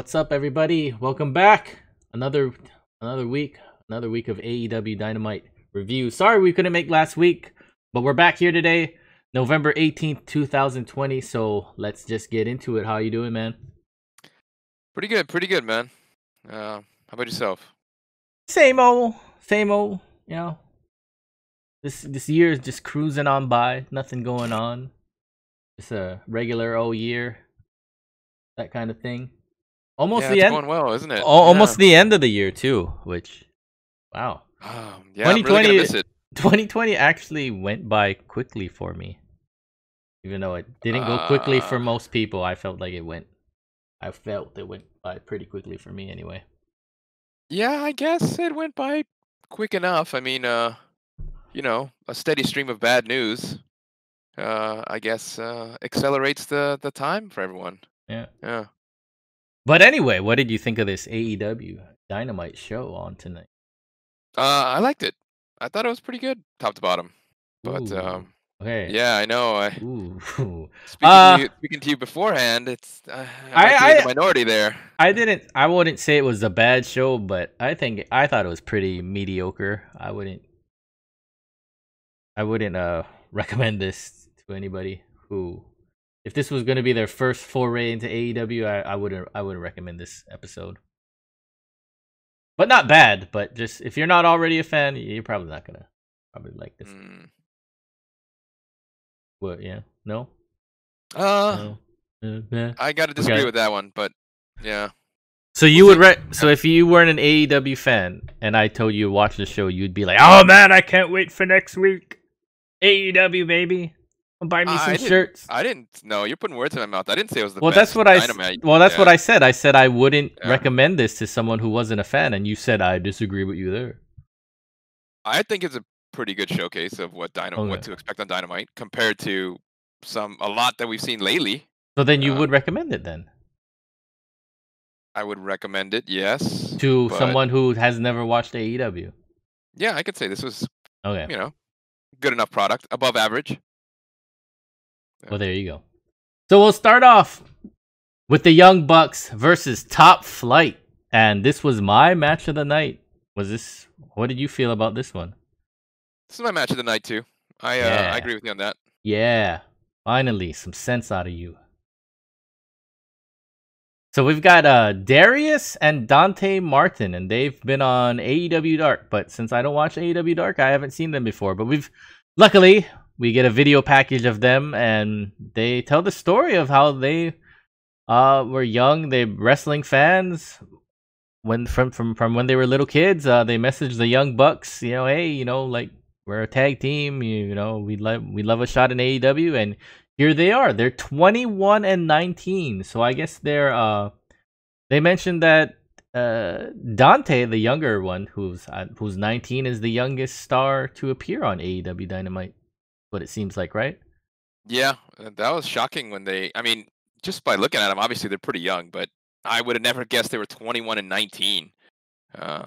What's up, everybody? Welcome back. Another week of AEW Dynamite review. Sorry we couldn't make last week, but we're back here today, November 18th, 2020. So let's just get into it. How you doing, man? Pretty good, man. How about yourself? Same old. You know, this year is just cruising on by. Nothing going on. It's a regular old year, that kind of thing. Almost the end. Going well, isn't it? Almost the end of the year too, which, wow. Yeah, 2020, I'm really gonna miss it. 2020 actually went by quickly for me, even though it didn't go quickly for most people. I felt it went by pretty quickly for me, anyway. Yeah, I guess it went by quick enough. I mean, you know, a steady stream of bad news, I guess, accelerates the time for everyone. Yeah. Yeah. But anyway, what did you think of this AEW Dynamite show on tonight? I liked it. I thought it was pretty good, top to bottom. But okay. Yeah, I know. Speaking to you beforehand, it's I might be in the minority there. I wouldn't say it was a bad show, but I thought it was pretty mediocre. I wouldn't recommend this to anybody who, if this was going to be their first foray into AEW, I wouldn't recommend this episode. But not bad, but just if you're not already a fan, you're probably not gonna like this. What? Yeah. No. No. I gotta disagree with that one, but yeah. So you would so if you weren't an AEW fan and I told you to watch the show, you'd be like, "Oh man, I can't wait for next week. AEW, baby. Buy me some shirts." I didn't know. You're putting words in my mouth. I didn't say it was the best. Well, that's what I said. I said I wouldn't recommend this to someone who wasn't a fan, and you said I disagree with you there. I think it's a pretty good showcase of what to expect on Dynamite compared to a lot that we've seen lately. So then you would recommend it then? I would recommend it, yes. To someone who has never watched AEW? Yeah, I could say this was, you know, good enough product, above average. Well, there you go. So we'll start off with the Young Bucks versus Top Flight, and this was my match of the night. What did you feel about this one? This is my match of the night too. I agree with you on that. Yeah, finally some sense out of you. So we've got Darius and Dante Martin, and they've been on AEW Dark. But since I don't watch AEW Dark, I haven't seen them before. But we get a video package of them, and they tell the story of how they were young. They wrestling fans from when they were little kids. They messaged the Young Bucks, you know, hey, you know, like, we're a tag team, you know, we love a shot in AEW, and here they are. They're 21 and 19, so I guess they're. They mentioned that Dante, the younger one, who's 19, is the youngest star to appear on AEW Dynamite. What it seems like, right? Yeah, that was shocking when they, I mean, just by looking at them, obviously they're pretty young, but I would have never guessed they were 21 and 19.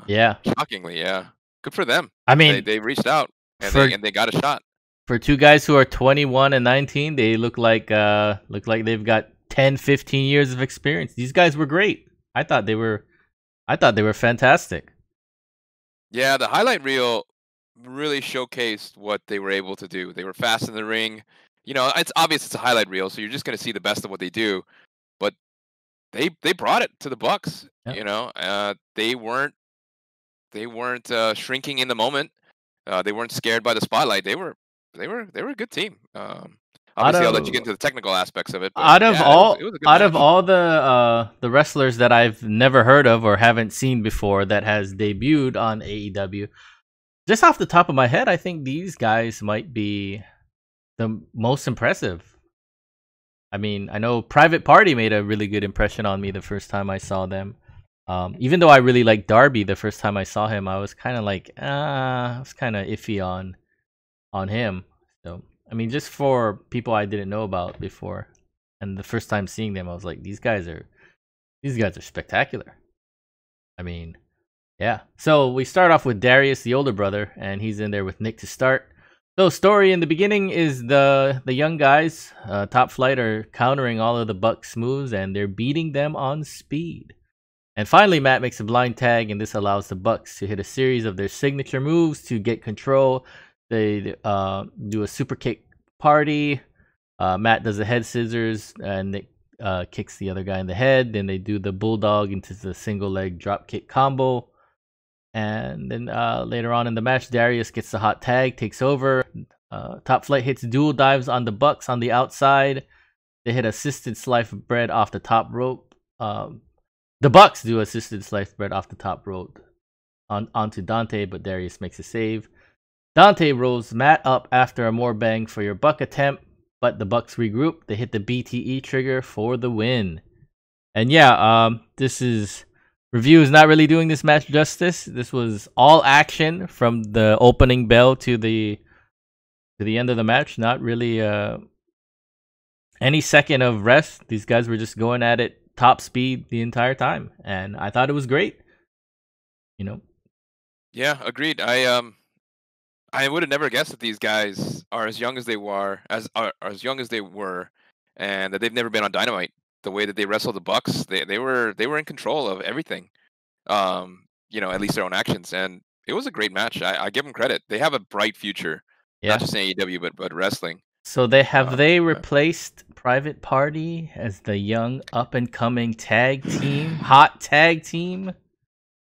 Yeah. Shockingly, yeah. Good for them. I mean, they reached out and they got a shot. For two guys who are 21 and 19, they look like they've got 10, 15 years of experience. These guys were great. I thought they were fantastic. Yeah, the highlight reel really showcased what they were able to do. They were fast in the ring. You know, it's obvious it's a highlight reel, so you're just going to see the best of what they do. But they brought it to the Bucks. Yep. You know, they weren't shrinking in the moment. They weren't scared by the spotlight. They were a good team. Obviously, I'll let you get into the technical aspects of it. Out of all the wrestlers that I've never heard of or haven't seen before that has debuted on AEW. Just off the top of my head, I think these guys might be the most impressive. I mean, I know Private Party made a really good impression on me the first time I saw them. Even though I really liked Darby the first time I saw him, I was kind of like, I was kind of iffy on him. So, I mean, just for people I didn't know about before, and the first time seeing them, I was like, these guys are spectacular. I mean. Yeah, so we start off with Darius, the older brother, and he's in there with Nick to start. So story in the beginning is the young guys, Top Flight, are countering all of the Bucks moves, and they're beating them on speed. And finally, Matt makes a blind tag, and this allows the Bucks to hit a series of their signature moves to get control. They do a super kick party. Matt does the head scissors, and they kicks the other guy in the head. Then they do the bulldog into the single leg drop kick combo. And then later on in the match, Darius gets the hot tag, takes over. Top Flight hits dual dives on the Bucks on the outside. They hit assisted sliced bread off the top rope. The Bucks do assisted sliced bread off the top rope onto Dante, but Darius makes a save. Dante rolls Matt up after a more bang for your buck attempt, but the Bucks regroup. They hit the BTE trigger for the win. And yeah, this is... Review is not really doing this match justice. This was all action from the opening bell to the end of the match. Not really any second of rest. These guys were just going at it top speed the entire time, and I thought it was great. You know. Yeah, agreed. I would have never guessed that these guys are as young as they were, and that they've never been on Dynamite. The way that they wrestled the Bucks, they were in control of everything, you know, at least their own actions, and it was a great match. I give them credit; they have a bright future, not just in AEW but wrestling. So they have they replaced Private Party as the young up and coming tag team, hot tag team.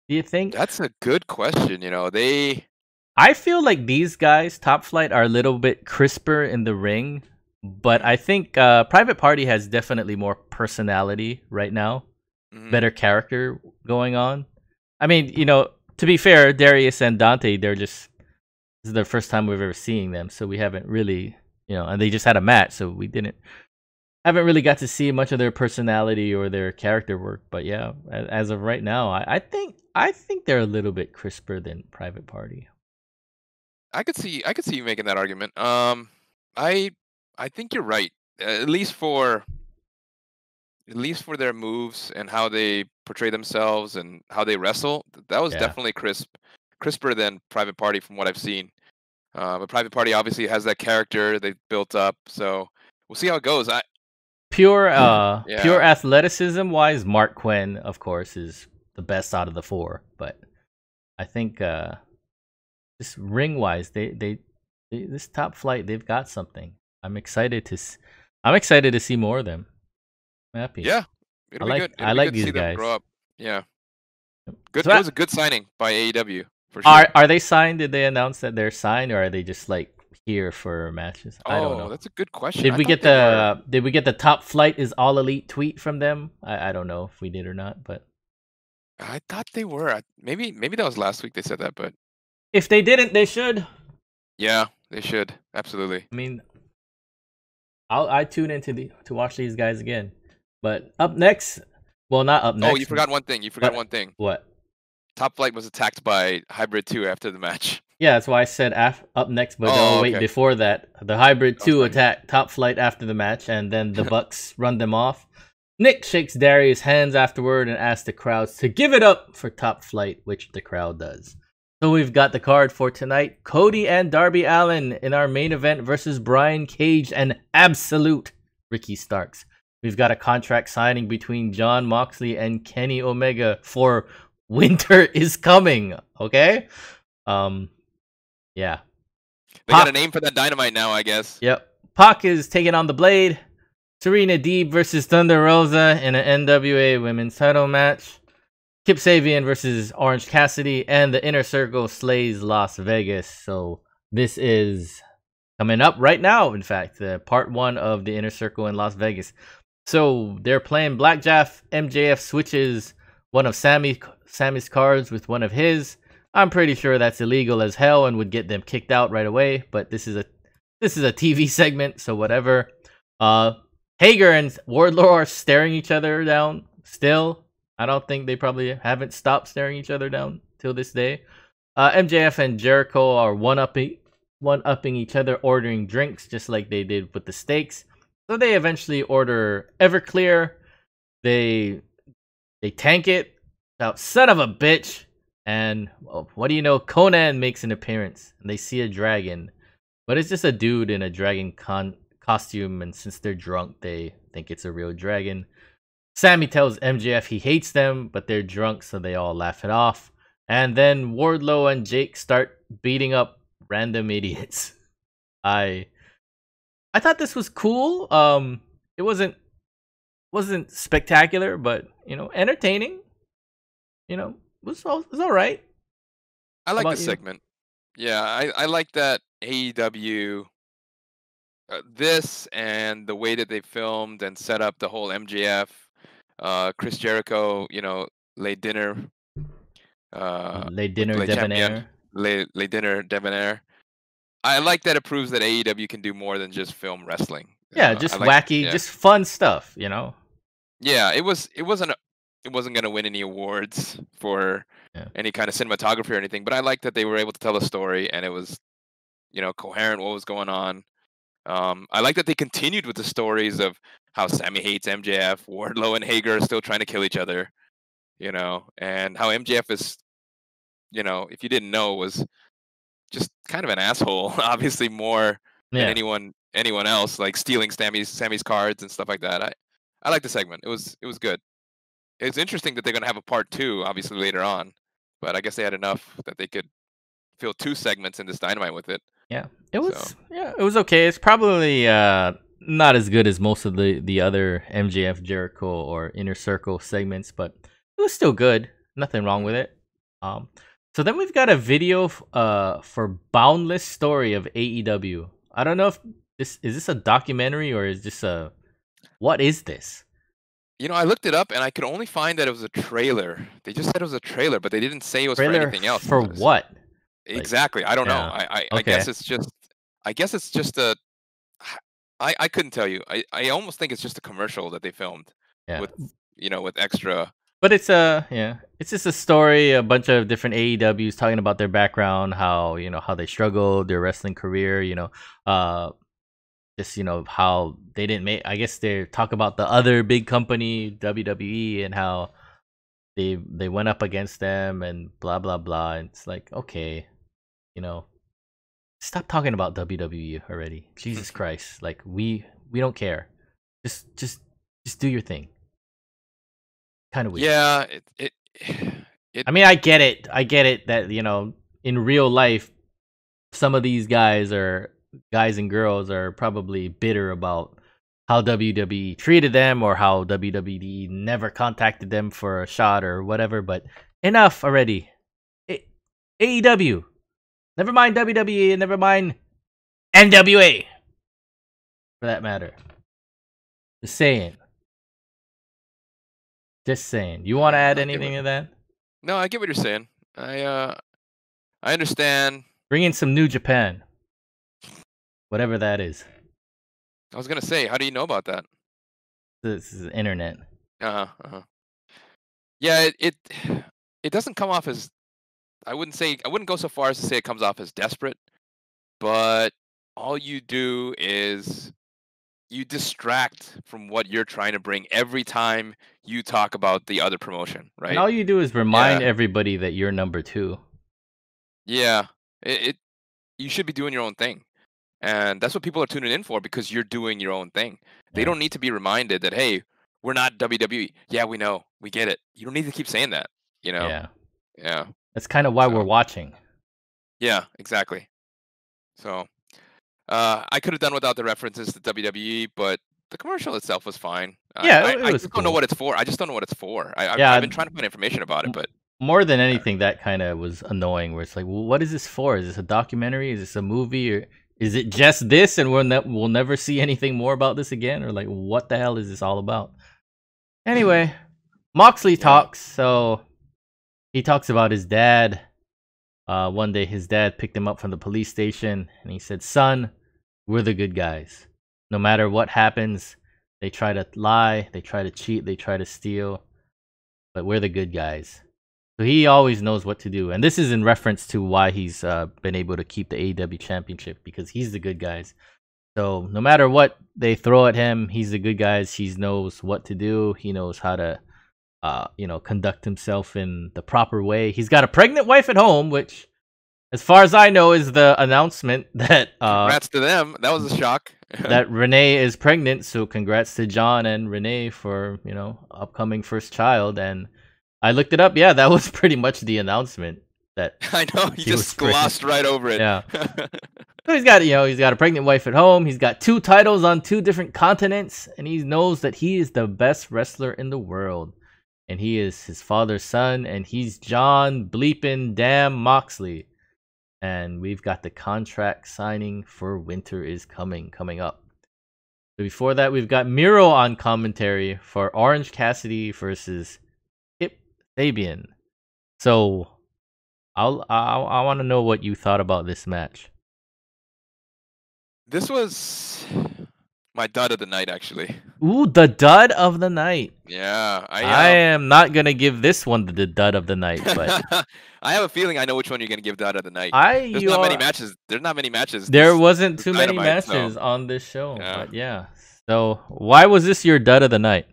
Do you think? That's a good question. You know, I feel like these guys, Top Flight, are a little bit crisper in the ring. But I think Private Party has definitely more personality right now, better character going on. I mean, you know, to be fair, Darius and Dante, this is the first time we've ever seen them, so we haven't really, you know, and they just had a match, so we haven't really got to see much of their personality or their character work. But yeah, as of right now, I think they're a little bit crisper than Private Party. I could see you making that argument. I think you're right, at least for their moves and how they portray themselves and how they wrestle. That was definitely crisper than Private Party from what I've seen. But Private Party obviously has that character they've built up, so we'll see how it goes. Pure athleticism wise, Mark Quinn, of course, is the best out of the four. But I think just ring wise, this Top Flight, they've got something. I'm excited to see more of them. I'm happy. Yeah, I like these guys. Grow up. Yeah, good. So it was a good signing by AEW for sure. Are they signed? Did they announce that they're signed, or are they just like here for matches? I don't know. That's a good question. Did we get the Top Flight is all elite tweet from them? I don't know if we did or not, but I thought they were. Maybe that was last week they said that, but if they didn't, they should. Yeah, they should absolutely. I mean. I tune in to watch these guys again. But up next, well, not up next. Oh, you forgot one thing. What? Top Flight was attacked by Hybrid 2 after the match. Yeah, that's why I said up next, but before that, the Hybrid 2 attacked Top Flight after the match, and then the Bucks run them off. Nick shakes Darius' hands afterward and asks the crowds to give it up for Top Flight, which the crowd does. So we've got the card for tonight. Cody and Darby Allin in our main event versus Brian Cage and Absolute Ricky Starks. We've got a contract signing between Jon Moxley and Kenny Omega for Winter is Coming. Okay? Yeah. They got a name for that Dynamite now, I guess. Yep. Pac is taking on the Blade. Serena Deeb versus Thunder Rosa in an NWA women's title match. Kip Sabian versus Orange Cassidy, and the Inner Circle slays Las Vegas. So this is coming up right now, in fact, the part one of the Inner Circle in Las Vegas. So they're playing blackjack. MJF switches one of Sammy's cards with one of his. I'm pretty sure that's illegal as hell and would get them kicked out right away, but this is a TV segment, so whatever. Hager and Wardlow are staring each other down still. I don't think they probably haven't stopped staring each other down till this day. MJF and Jericho are one-upping each other, ordering drinks just like they did with the steaks. So they eventually order Everclear. They tank it. Now, son of a bitch! And what do you know? Conan makes an appearance. And they see a dragon, but it's just a dude in a dragon costume. And since they're drunk, they think it's a real dragon. Sammy tells MJF he hates them, but they're drunk, so they all laugh it off. And then Wardlow and Jake start beating up random idiots. I thought this was cool. It wasn't spectacular, but you know, entertaining. You know, it was all right. I like the segment. Yeah, I like that AEW. This and the way that they filmed and set up the whole MJF, Chris Jericho, you know, late dinner debonair. I like that it proves that AEW can do more than just film wrestling. Yeah, just wacky, just fun stuff, you know. Yeah, it wasn't going to win any awards for any kind of cinematography or anything, but I like that they were able to tell a story and it was, you know, coherent what was going on. I like that they continued with the stories of how Sammy hates MJF, Wardlow and Hager are still trying to kill each other, you know, and how MJF is, you know, if you didn't know, was just kind of an asshole, obviously more than anyone else, like stealing Sammy's cards and stuff like that. I like the segment. It was good. It's interesting that they're gonna have a part 2, obviously later on, but I guess they had enough that they could fill 2 segments in this Dynamite with it. Yeah, it was okay. It's probably not as good as most of the other MJF, Jericho, or Inner Circle segments, but it was still good. Nothing wrong with it. So then we've got a video for Boundless Story of AEW. I don't know if is this a documentary or is this a... What is this? You know, I looked it up and I could only find that it was a trailer. They just said it was a trailer, but they didn't say it was for anything else. For what? Exactly. I don't know. I guess it's just a I couldn't tell you. I almost think it's just a commercial that they filmed with, you know, with extra. But it's it's just a story, a bunch of different AEWs talking about their background, how, you know, how they struggled, their wrestling career, you know, just, you know, how they didn't make, I guess they talk about the other big company, WWE, and how they went up against them and blah blah blah. And it's like, okay, you know, stop talking about WWE already. Jesus Christ, like we don't care. Just do your thing. Kind of weird. Yeah, it I mean, I get it that, you know, in real life some of these guys and girls are probably bitter about how WWE treated them or how WWE never contacted them for a shot or whatever, but enough already. AEW. Never mind WWE and never mind NWA, for that matter. Just saying. You want to add anything to that? No, I get what you're saying. I understand. Bring in some New Japan. Whatever that is. I was gonna say, how do you know about that? This is the internet. Yeah, it doesn't come off as, I wouldn't go so far as to say it comes off as desperate, but all you do is you distract from what you're trying to bring every time you talk about the other promotion, right? And all you do is remind everybody that you're number 2. Yeah, you should be doing your own thing. And that's what people are tuning in for, because you're doing your own thing. They don't need to be reminded that, hey, we're not WWE. Yeah, we know. We get it. You don't need to keep saying that, you know? Yeah. That's kind of why we're watching. Yeah, exactly. So I could have done without the references to WWE, but the commercial itself was fine. Yeah, I just don't know what it's for. I just don't know what it's for. I've been trying to find information about it, but... More than anything, that kind of was annoying, where it's like, well, what is this for? Is this a documentary? Is this a movie? Or... Is it just this and we'll never see anything more about this again? Or like, what the hell is this all about? Anyway, Moxley talks. So he talks about his dad. One day his dad picked him up from the police station and he said, son, we're the good guys. No matter what happens, they try to lie, they try to cheat, they try to steal, but we're the good guys. So he always knows what to do. And this is in reference to why he's been able to keep the AEW championship, because he's the good guys. So no matter what they throw at him, he's the good guys. He knows what to do. He knows how to, you know, conduct himself in the proper way. He's got a pregnant wife at home, which As far as I know, is the announcement that congrats to them. That was a shock. That Renee is pregnant, so congrats to John and Renee for, you know, upcoming first child. And I looked it up. Yeah, that was pretty much the announcement. That I know, he just glossed right over it. Yeah. So he's got, you know, he's got a pregnant wife at home. He's got 2 titles on 2 different continents, and he knows that he is the best wrestler in the world. And he is his father's son, and he's Jon bleeping damn Moxley. And we've got the contract signing for Winter is coming up. But before that, we've got Miro on commentary for Orange Cassidy versus Kip Sabian. So I want to know what you thought about this match. This was my dud of the night, actually. Ooh, the dud of the night. Yeah. I am not going to give this one the dud of the night, but I have a feeling I know which one you're going to give dud of the night. There's not many matches. There's not many matches. There wasn't too many matches on this show. Yeah. But yeah. So why was this your dud of the night?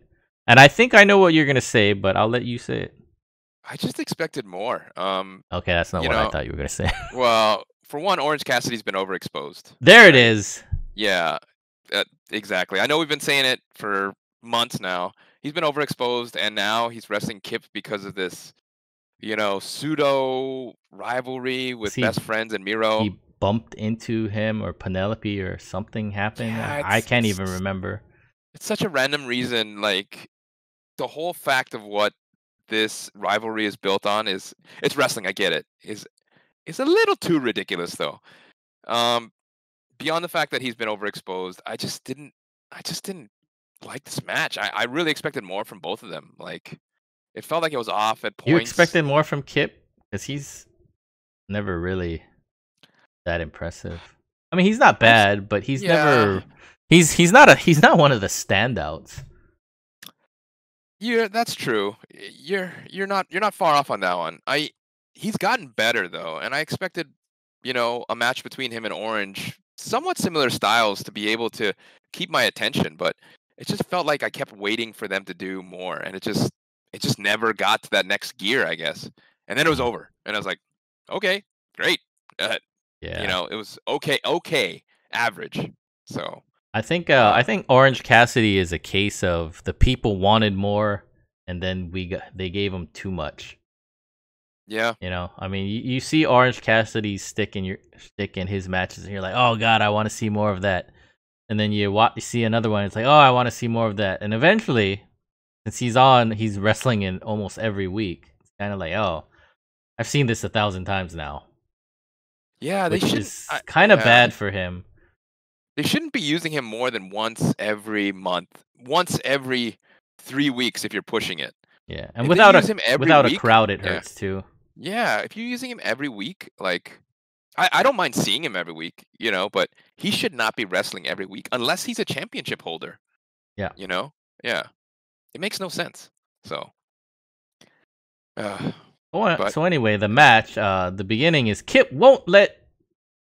And I think I know what you're going to say, but I'll let you say it. I just expected more. Okay, that's not what I thought you were going to say. Well, for one, Orange Cassidy's been overexposed. There it is. Yeah, exactly. I know we've been saying it for months now. He's been overexposed, and now he's wrestling Kip because of this, you know, pseudo rivalry with best friends and Miro. He bumped into him or Penelope or something happened. Yeah, I can't even remember. It's such a random reason. Like, the whole fact of what this rivalry is built on is, it's wrestling, I get it. It's a little too ridiculous, though. Beyond the fact that he's been overexposed, I just didn't like this match. I really expected more from both of them. Like, it felt like it was off at points. You expected more from Kip? Because he's never really that impressive. I mean, he's not bad, but he's never he's not one of the standouts. Yeah, that's true. You're not far off on that one. He's gotten better though, and I expected, you know, a match between him and Orange, somewhat similar styles, to be able to keep my attention, but it just felt like I kept waiting for them to do more, and it just never got to that next gear, I guess. And then it was over, and I was like, okay, great. Yeah. You know, it was okay, average. So I think Orange Cassidy is a case of the people wanted more, and then they gave him too much. Yeah, you know, I mean, you see Orange Cassidy stick in his matches, and you're like, oh god, I want to see more of that. And then you see another one, it's like, oh, I want to see more of that. And eventually, since he's wrestling in almost every week, it's kind of like, oh, I've seen this 1,000 times now. Yeah, they should. Kind of bad for him. They shouldn't be using him more than once every month, once every 3 weeks if you're pushing it. Yeah, and without a crowd, it hurts too. Yeah, if you're using him every week, like, I don't mind seeing him every week, you know, but he should not be wrestling every week unless he's a championship holder. Yeah, you know, yeah, it makes no sense. So, so anyway, the match, the beginning is Kip won't let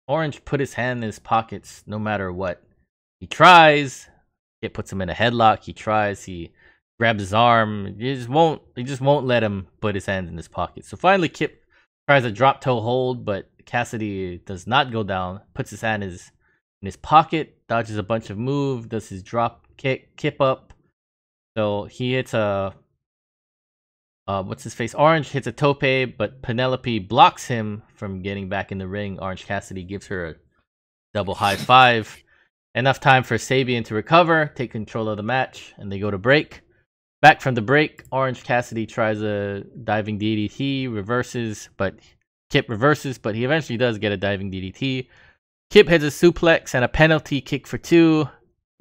Orange put his hand in his pockets no matter what. He tries. It puts him in a headlock. He tries. He grabs his arm. He just won't let him put his hand in his pocket. So finally, Kip tries a drop toe hold, but Cassidy does not go down. Puts his hand in his pocket. Dodges a bunch of moves. Does his drop kick. Kip up. So he hits a what's his face? Orange hits a tope, but Penelope blocks him from getting back in the ring. Orange Cassidy gives her a double high five. Enough time for Sabian to recover, take control of the match, and they go to break. Back from the break, Orange Cassidy tries a diving DDT, Kip reverses, but he eventually does get a diving DDT. Kip hits a suplex and a penalty kick for 2.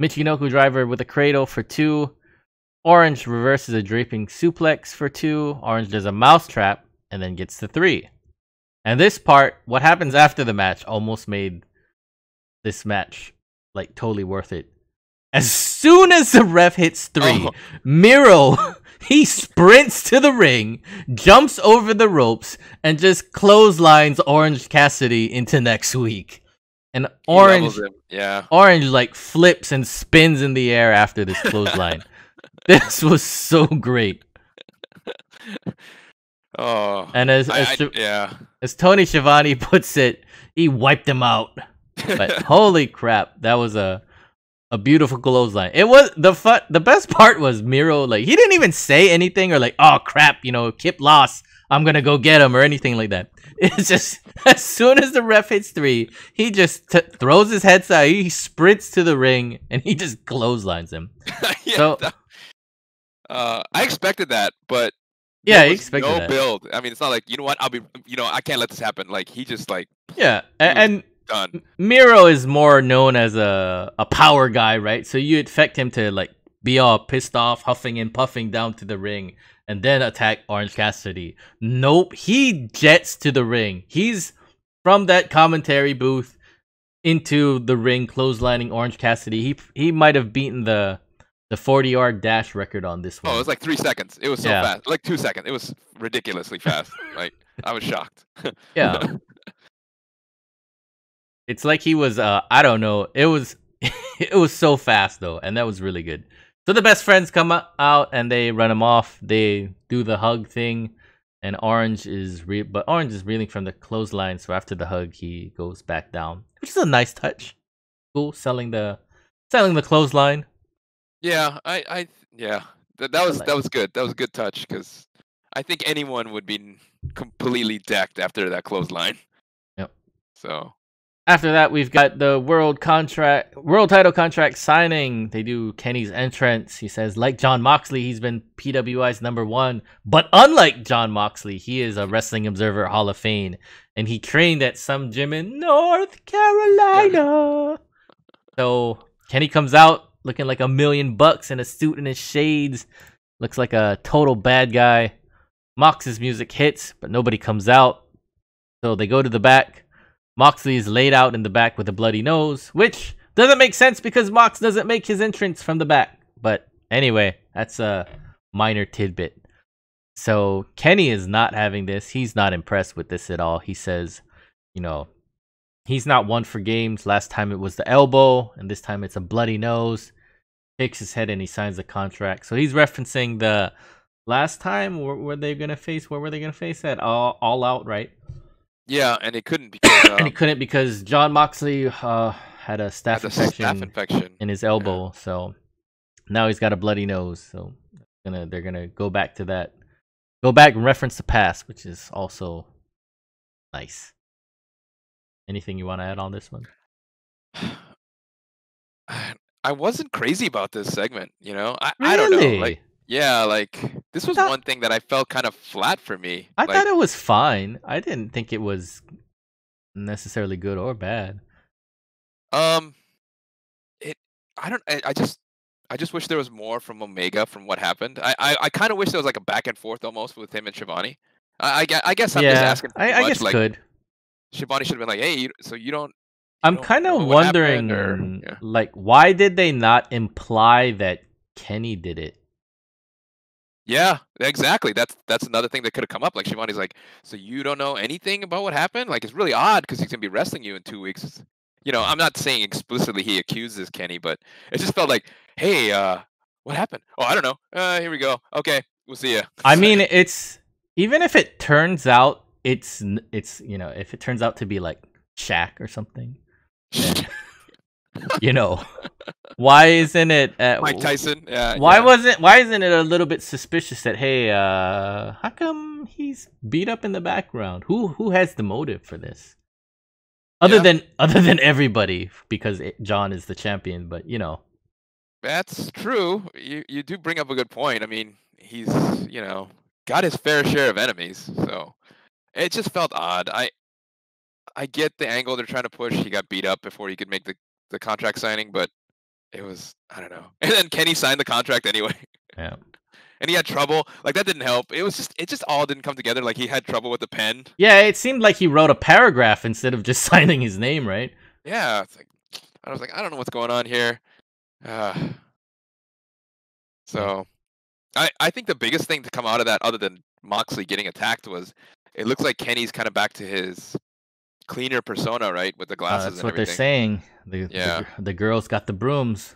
Michinoku driver with a cradle for 2. Orange reverses a draping suplex for 2. Orange does a mousetrap and then gets to 3. And this part, what happens after the match, almost made this match like totally worth it. As soon as the ref hits 3, Miro, he sprints to the ring, jumps over the ropes, and just clotheslines Orange Cassidy into next week. And Orange like flips and spins in the air after this clothesline. This was so great. Oh, and as Tony Schiavone puts it, he wiped him out. But holy crap, that was a beautiful clothesline. It was the best part was Miro, like, he didn't even say anything or like, oh crap, you know, Kip lost, I'm gonna go get him or anything like that. It's just as soon as the ref hits 3, he just throws his head side, he sprints to the ring, and he just clotheslines him. Yeah, so I expected that, but yeah, he expected no that. Build. I mean, it's not like, you know what, I'll be, you know, I can't let this happen. Like, he just like, yeah, and done. Miro is more known as a power guy, right? So you expect him to like be all pissed off, huffing and puffing down to the ring, and then attack Orange Cassidy. Nope, he jets to the ring. He's from that commentary booth into the ring, clotheslining Orange Cassidy. He might have beaten the 40-yard dash record on this one. Oh, it was like 3 seconds. It was so fast, like 2 seconds. It was ridiculously fast. Like, I was shocked. Yeah. It's like he was, I don't know. It was, it was so fast though, and that was really good. So the best friends come out and they run him off. They do the hug thing, and Orange is reeling from the clothesline. So after the hug, he goes back down, which is a nice touch. Cool, selling the clothesline. Yeah, that was good. That was a good touch, because I think anyone would be completely decked after that clothesline. Yep. So. After that, we've got the world title contract signing. They do Kenny's entrance. He says, like Jon Moxley, he's been PWI's #1. But unlike Jon Moxley, he is a Wrestling Observer Hall of Fame. And he trained at some gym in North Carolina. So Kenny comes out looking like $1 million in a suit and his shades. Looks like a total bad guy. Mox's music hits, but nobody comes out. So they go to the back. Moxley is laid out in the back with a bloody nose, which doesn't make sense because Mox doesn't make his entrance from the back. But anyway, that's a minor tidbit. So Kenny is not having this. He's not impressed with this at all. He says, you know, he's not one for games. Last time it was the elbow, and this time it's a bloody nose. Shakes his head and he signs the contract. So he's referencing the last time where were they going to face at? All Out, right? Yeah, and it couldn't because Jon Moxley had a staph infection in his elbow, yeah. So now he's got a bloody nose. So they're gonna go back to that, go back and reference the past, which is also nice. Anything you want to add on this one? I wasn't crazy about this segment, you know. I don't know, like. Yeah, like, this was one thing that I felt kind of flat for me. I thought it was fine. I didn't think it was necessarily good or bad. I just wish there was more from Omega from what happened. I kind of wish there was like a back and forth almost with him and Shivani. I guess I'm just asking for much. I guess like, could. Shivani should have been like, hey, I'm kind of wondering, like, why did they not imply that Kenny did it? Yeah, exactly. That's another thing that could have come up. Like, Shivani's like, so you don't know anything about what happened? Like, it's really odd because he's going to be wrestling you in 2 weeks. You know, I'm not saying explicitly he accuses Kenny, but it just felt like, hey, what happened? Oh, I don't know. Here we go. Okay, we'll see ya. I mean, it's, even if it turns out it's, you know, if it turns out to be like Shaq or something, then, you know. Why isn't it Mike Tyson? Why isn't it a little bit suspicious that, hey, how come he's beat up in the background? Who has the motive for this? Other than everybody, because Jon is the champion, but you know. That's true. You do bring up a good point. I mean, he's, you know, got his fair share of enemies, so it just felt odd. I get the angle they're trying to push. He got beat up before he could make the contract signing, but it was, I don't know. And then Kenny signed the contract anyway. Yeah. And he had trouble. Like, that didn't help. It was just, it just all didn't come together. Like, he had trouble with the pen. Yeah, it seemed like he wrote a paragraph instead of just signing his name, right? Yeah. It's like, I was like, I don't know what's going on here. So, I think the biggest thing to come out of that, other than Moxley getting attacked, was it looks like Kenny's kind of back to his cleaner persona, right, with the glasses. That's and what everything. They're saying. The girls got the brooms.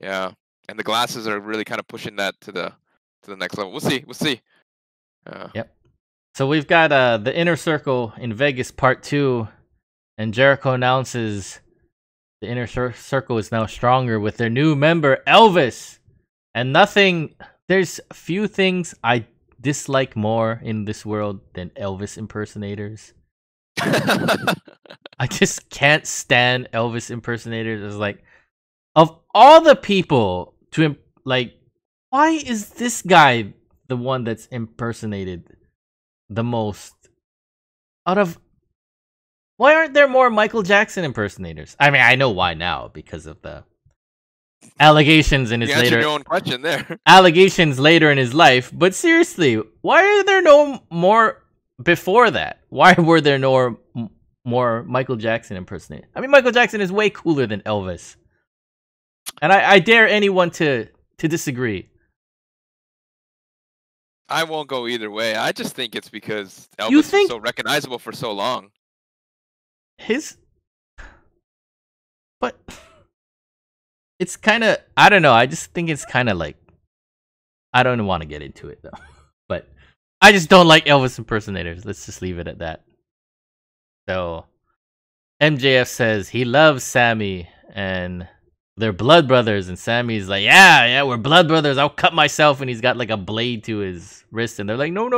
Yeah, and the glasses are really kind of pushing that to the next level. We'll see. Yep. So we've got the Inner Circle in Vegas Part 2, and Jericho announces the Inner Circle is now stronger with their new member, Elvis. And nothing, there's few things I dislike more in this world than Elvis impersonators. I just can't stand Elvis impersonators. It's like, of all the people to like, why is this guy the one that's impersonated the most? Out of, why aren't there more Michael Jackson impersonators? I mean, I know why now, because of the allegations in his later, your own question there. Allegations later in his life. But seriously, why are there no more before that? Why were there no more Michael Jackson impersonators? I mean, Michael Jackson is way cooler than Elvis, and I dare anyone to disagree. I won't go either way. I just think it's because Elvis was so recognizable for so long. But it's kind of, I don't know. I just think it's kind of like, I don't want to get into it though. But I just don't like Elvis impersonators. Let's just leave it at that. So MJF says he loves Sammy and they're blood brothers, and Sammy's like, yeah, we're blood brothers. I'll cut myself, and he's got like a blade to his wrist, and they're like, no.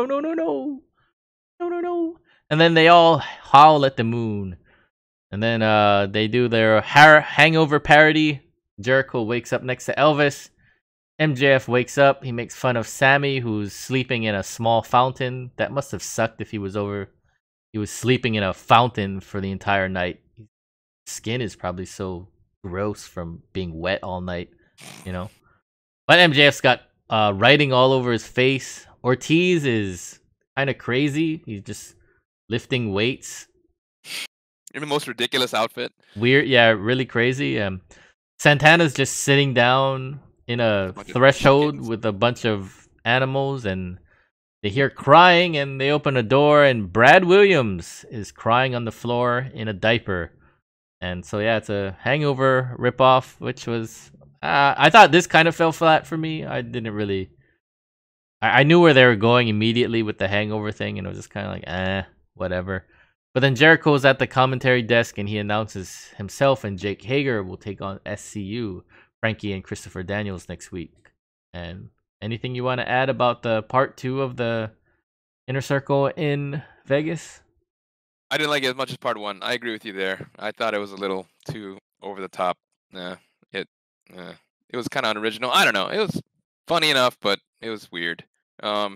And then they all howl at the moon, and then they do their hangover parody. Jericho wakes up next to Elvis. MJF wakes up. He makes fun of Sammy, who's sleeping in a small fountain. That must have sucked if he was sleeping in a fountain for the entire night. His skin is probably so gross from being wet all night, you know. But MJF's got writing all over his face. Ortiz is kind of crazy. He's just lifting weights in the most ridiculous outfit. Weird, yeah, really crazy. Santana's just sitting down in a threshold with a bunch of animals, and they hear crying, and they open a door, and Brad Williams is crying on the floor in a diaper. And so, yeah, it's a hangover ripoff, which was, I thought this kind of fell flat for me. I didn't really, I knew where they were going immediately with the hangover thing, and it was just kind of like, whatever. But then Jericho's at the commentary desk, and he announces himself and Jake Hager will take on SCU, Frankie and Christopher Daniels next week. And anything you want to add about the Part 2 of the Inner Circle in Vegas? I didn't like it as much as Part 1. I agree with you there. I thought it was a little too over the top. It was kind of unoriginal. I don't know. It was funny enough, but it was weird. Yeah.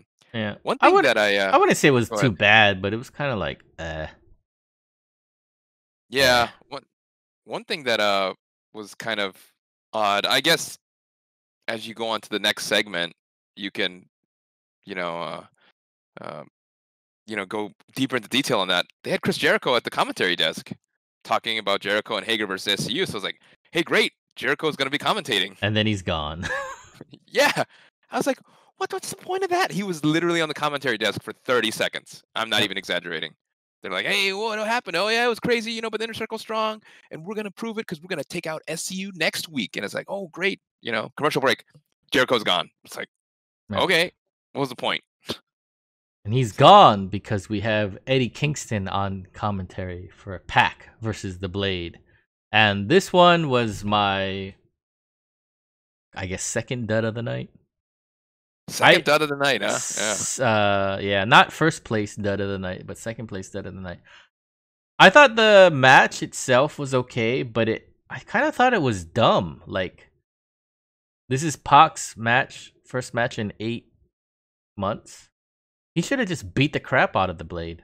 One thing I wouldn't say it was too bad, but it was kind of like, Yeah. One thing that was kind of odd, I guess, as you go on to the next segment, you can, go deeper into detail on that. They had Chris Jericho at the commentary desk talking about Jericho and Hager versus SCU. So I was like, hey, great. Jericho's going to be commentating. And then he's gone. Yeah. I was like, what's the point of that? He was literally on the commentary desk for 30 seconds. I'm not even exaggerating. They're like, hey, what happened? Oh, yeah, it was crazy, but the Inner Circle's strong. And we're going to prove it because we're going to take out SCU next week. And it's like, oh, great. Commercial break. Jericho's gone. It's like, okay, what was the point? And he's gone because we have Eddie Kingston on commentary for Pac versus the Blade. And this one was my, I guess, second dud of the night. Second dud of the night, huh? Yeah. Not first place dud of the night, but second place dud of the night. I thought the match itself was okay, but I kind of thought it was dumb. Like, this is Pac's match, first match in 8 months. He should have just beat the crap out of the Blade.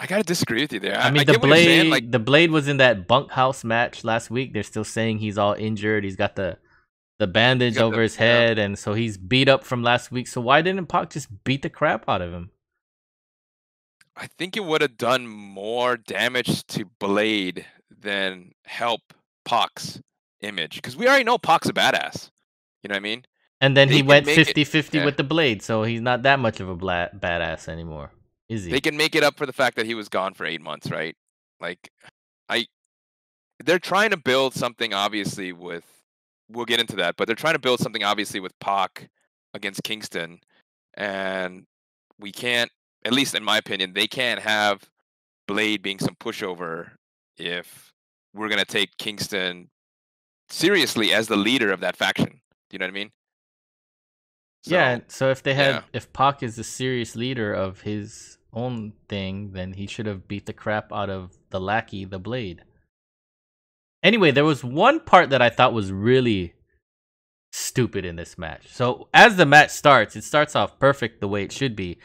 I gotta disagree with you there. I mean, the Blade was in that bunkhouse match last week. They're still saying he's all injured. He's got the bandage over his head, and so he's beat up from last week. So why didn't Pac just beat the crap out of him? I think it would have done more damage to Blade than help Pac's image, because we already know Pac's a badass. You know what I mean? And then he went 50-50 with the Blade, so he's not that much of a badass anymore, is he? They can make it up for the fact that he was gone for 8 months, right? Like, they're trying to build something, obviously, with... We'll get into that, but they're trying to build something, obviously, with Pac against Kingston. And we can't, at least in my opinion, they can't have Blade being some pushover if we're going to take Kingston seriously as the leader of that faction. Do you know what I mean? So, yeah, so if they had, if Pac is the serious leader of his own thing, then he should have beat the crap out of the lackey, the Blade. Anyway, there was one part that I thought was really stupid in this match. So as the match starts, it starts off perfect the way it should be.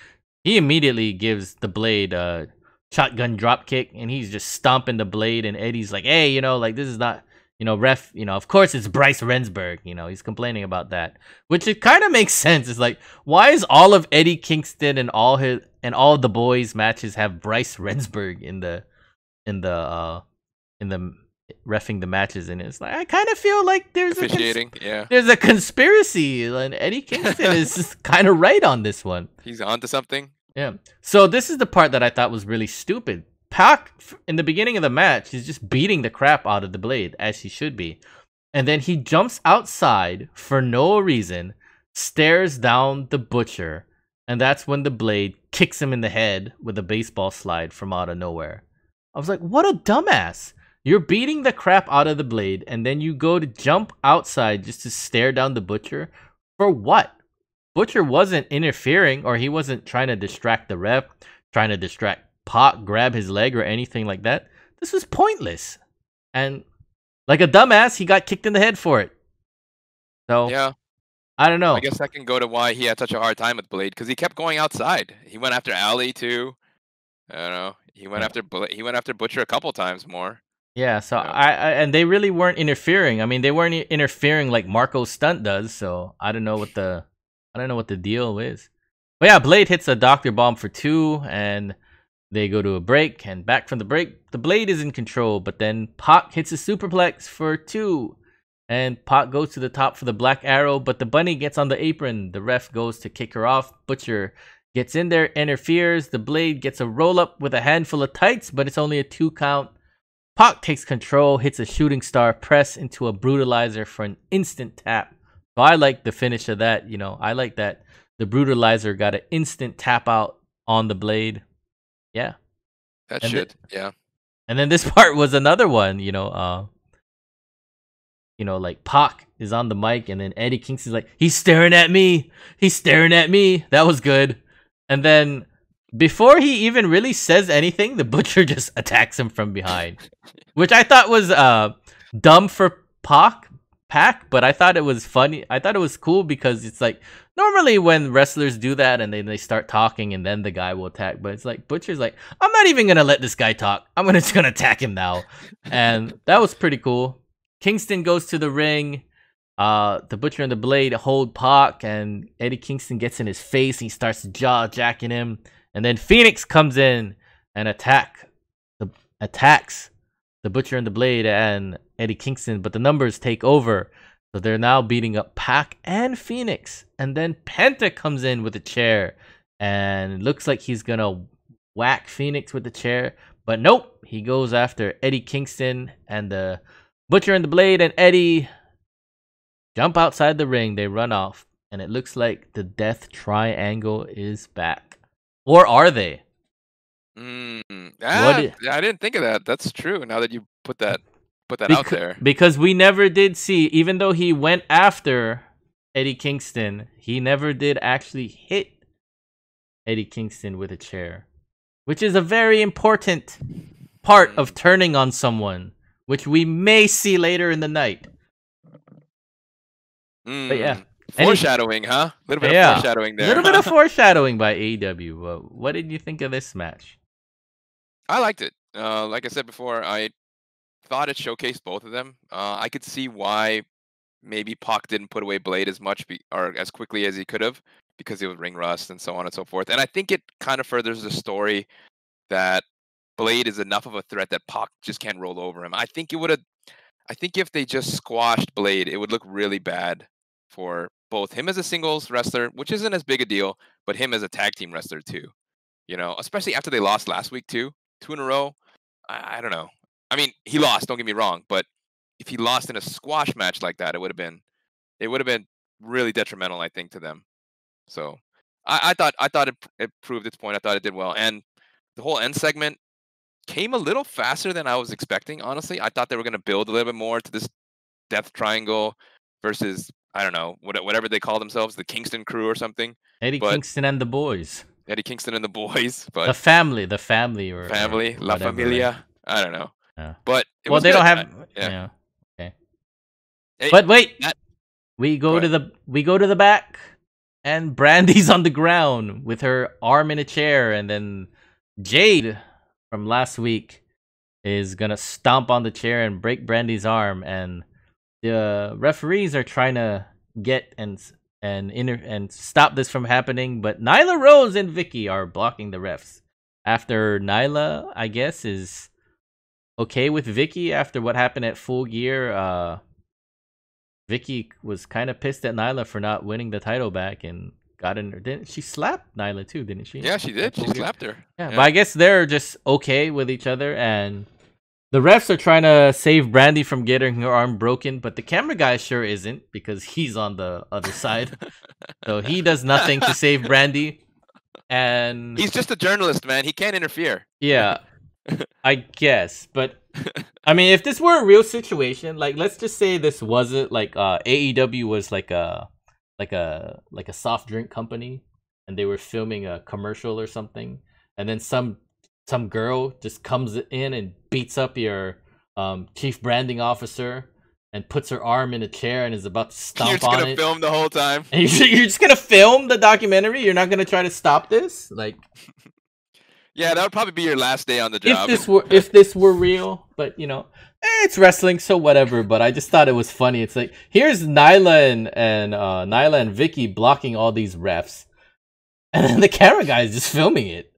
He immediately gives the Blade a shotgun drop kick, and he's just stomping the Blade, and Eddie's like, hey, you know, like, this is not, you know, ref, you know, of course it's Bryce Rensburg, you know, he's complaining about that, which it kind of makes sense. It's like, why is all of Eddie Kingston and all his and all the boys' matches have Bryce Rensburg in the refing the matches? And it's like, I kind of feel like there's a conspiracy, and Eddie Kingston is kind of right on this one. He's onto something. Yeah. So this is the part that I thought was really stupid. Pac, in the beginning of the match, is just beating the crap out of the Blade, as he should be. And then he jumps outside for no reason, stares down the Butcher, and that's when the Blade kicks him in the head with a baseball slide from out of nowhere. I was like, what a dumbass. You're beating the crap out of the Blade, and then you go to jump outside just to stare down the Butcher? For what? Butcher wasn't interfering, or he wasn't trying to distract the ref, trying to distract Pac, grab his leg or anything like that. This was pointless, and like a dumbass, he got kicked in the head for it. So yeah, I don't know. I guess that can go to why he had such a hard time with Blade, because he kept going outside. He went after Alley too. I don't know. He went after Butcher a couple times more. Yeah. So yeah. I and they really weren't interfering. I mean, they weren't interfering like Marco Stunt does. So I don't know what the deal is. But yeah, Blade hits a Dr. Bomb for 2 and. They go to a break, and back from the break, the Blade is in control, but then Pac hits a superplex for 2. And Pac goes to the top for the Black Arrow, but the Bunny gets on the apron. The ref goes to kick her off. Butcher gets in there, interferes. The Blade gets a roll-up with a handful of tights, but it's only a 2 count. Pac takes control, hits a shooting star press into a brutalizer for an instant tap. So I like the finish of that, you know. I like that the brutalizer got an instant tap out on the Blade. Yeah, that should. Yeah, and then this part was another one. You know, like Pac is on the mic, and then Eddie Kingston's like, "He's staring at me. He's staring at me." That was good. And then before he even really says anything, the Butcher just attacks him from behind, which I thought was dumb for Pac, but I thought it was funny. I thought it was cool because it's like. Normally when wrestlers do that and they start talking and then the guy will attack. But it's like Butcher's like, I'm not even going to let this guy talk. I'm just going to attack him now. And that was pretty cool. Kingston goes to the ring. The Butcher and the Blade hold Pac. And Eddie Kingston gets in his face. He starts jaw-jacking him. And then Phoenix comes in and attacks the Butcher and the Blade and Eddie Kingston. But the numbers take over. So they're now beating up Pac and Phoenix. And then Penta comes in with a chair. And it looks like he's going to whack Phoenix with the chair. But nope. He goes after Eddie Kingston. And the Butcher and the Blade and Eddie jump outside the ring. They run off. And it looks like the Death Triangle is back. Or are they? I didn't think of that. That's true. Now that you put that. Out there. Because we never did see, even though he went after Eddie Kingston, he never did actually hit Eddie Kingston with a chair, which is a very important part of turning on someone, which we may see later in the night. But yeah. Foreshadowing, huh? A little bit of foreshadowing there. A little bit of foreshadowing by AEW. What did you think of this match? I liked it. Like I said before, I thought it showcased both of them. I could see why maybe Pac didn't put away Blade as much or as quickly as he could have, because it was ring rust and so on and so forth. And I think it kind of furthers the story that Blade is enough of a threat that Pac just can't roll over him. I think if they just squashed Blade, it would look really bad for both him as a singles wrestler, which isn't as big a deal, but him as a tag team wrestler too. You know, especially after they lost last week too, 2 in a row. I don't know. I mean, he lost, don't get me wrong, but if he lost in a squash match like that, it would have been really detrimental, I think, to them. So I thought it proved its point. I thought it did well, and the whole end segment came a little faster than I was expecting. Honestly, I thought they were going to build a little bit more to this Death Triangle versus, I don't know, whatever they call themselves, the Kingston crew or something. Eddie Kingston and the boys. Eddie Kingston and the boys, but the family, or La Familia. I don't know. Yeah. But it was good. Yeah. Okay. But wait, we go to the back, and Brandy's on the ground with her arm in a chair, and then Jade from last week is gonna stomp on the chair and break Brandy's arm, and the referees are trying to get and stop this from happening, but Nyla Rose and Vicky are blocking the refs. After Nyla, I guess, is okay with Vicky after what happened at Full Gear. Vicky was kind of pissed at Nyla for not winning the title back and got in her. Didn't she slap Nyla too? Didn't she? Yeah, she did. She slapped her. Yeah, but I guess they're just okay with each other, and the refs are trying to save Brandy from getting her arm broken, but the camera guy sure isn't, because he's on the other side, so he does nothing to save Brandy. And he's just a journalist, man. He can't interfere. Yeah, I guess, but. I mean, if this were a real situation, like let's just say this wasn't like AEW was like a soft drink company, and they were filming a commercial or something, and then some girl just comes in and beats up your chief branding officer and puts her arm in a chair and is about to stomp on it. You're just gonna film the whole time. And you're just gonna film the documentary. You're not gonna try to stop this, like. Yeah, that would probably be your last day on the job. If this were real, but you know, it's wrestling, so whatever. But I just thought it was funny. It's like, here's Nyla and Vicky blocking all these refs, and then the camera guy is just filming it.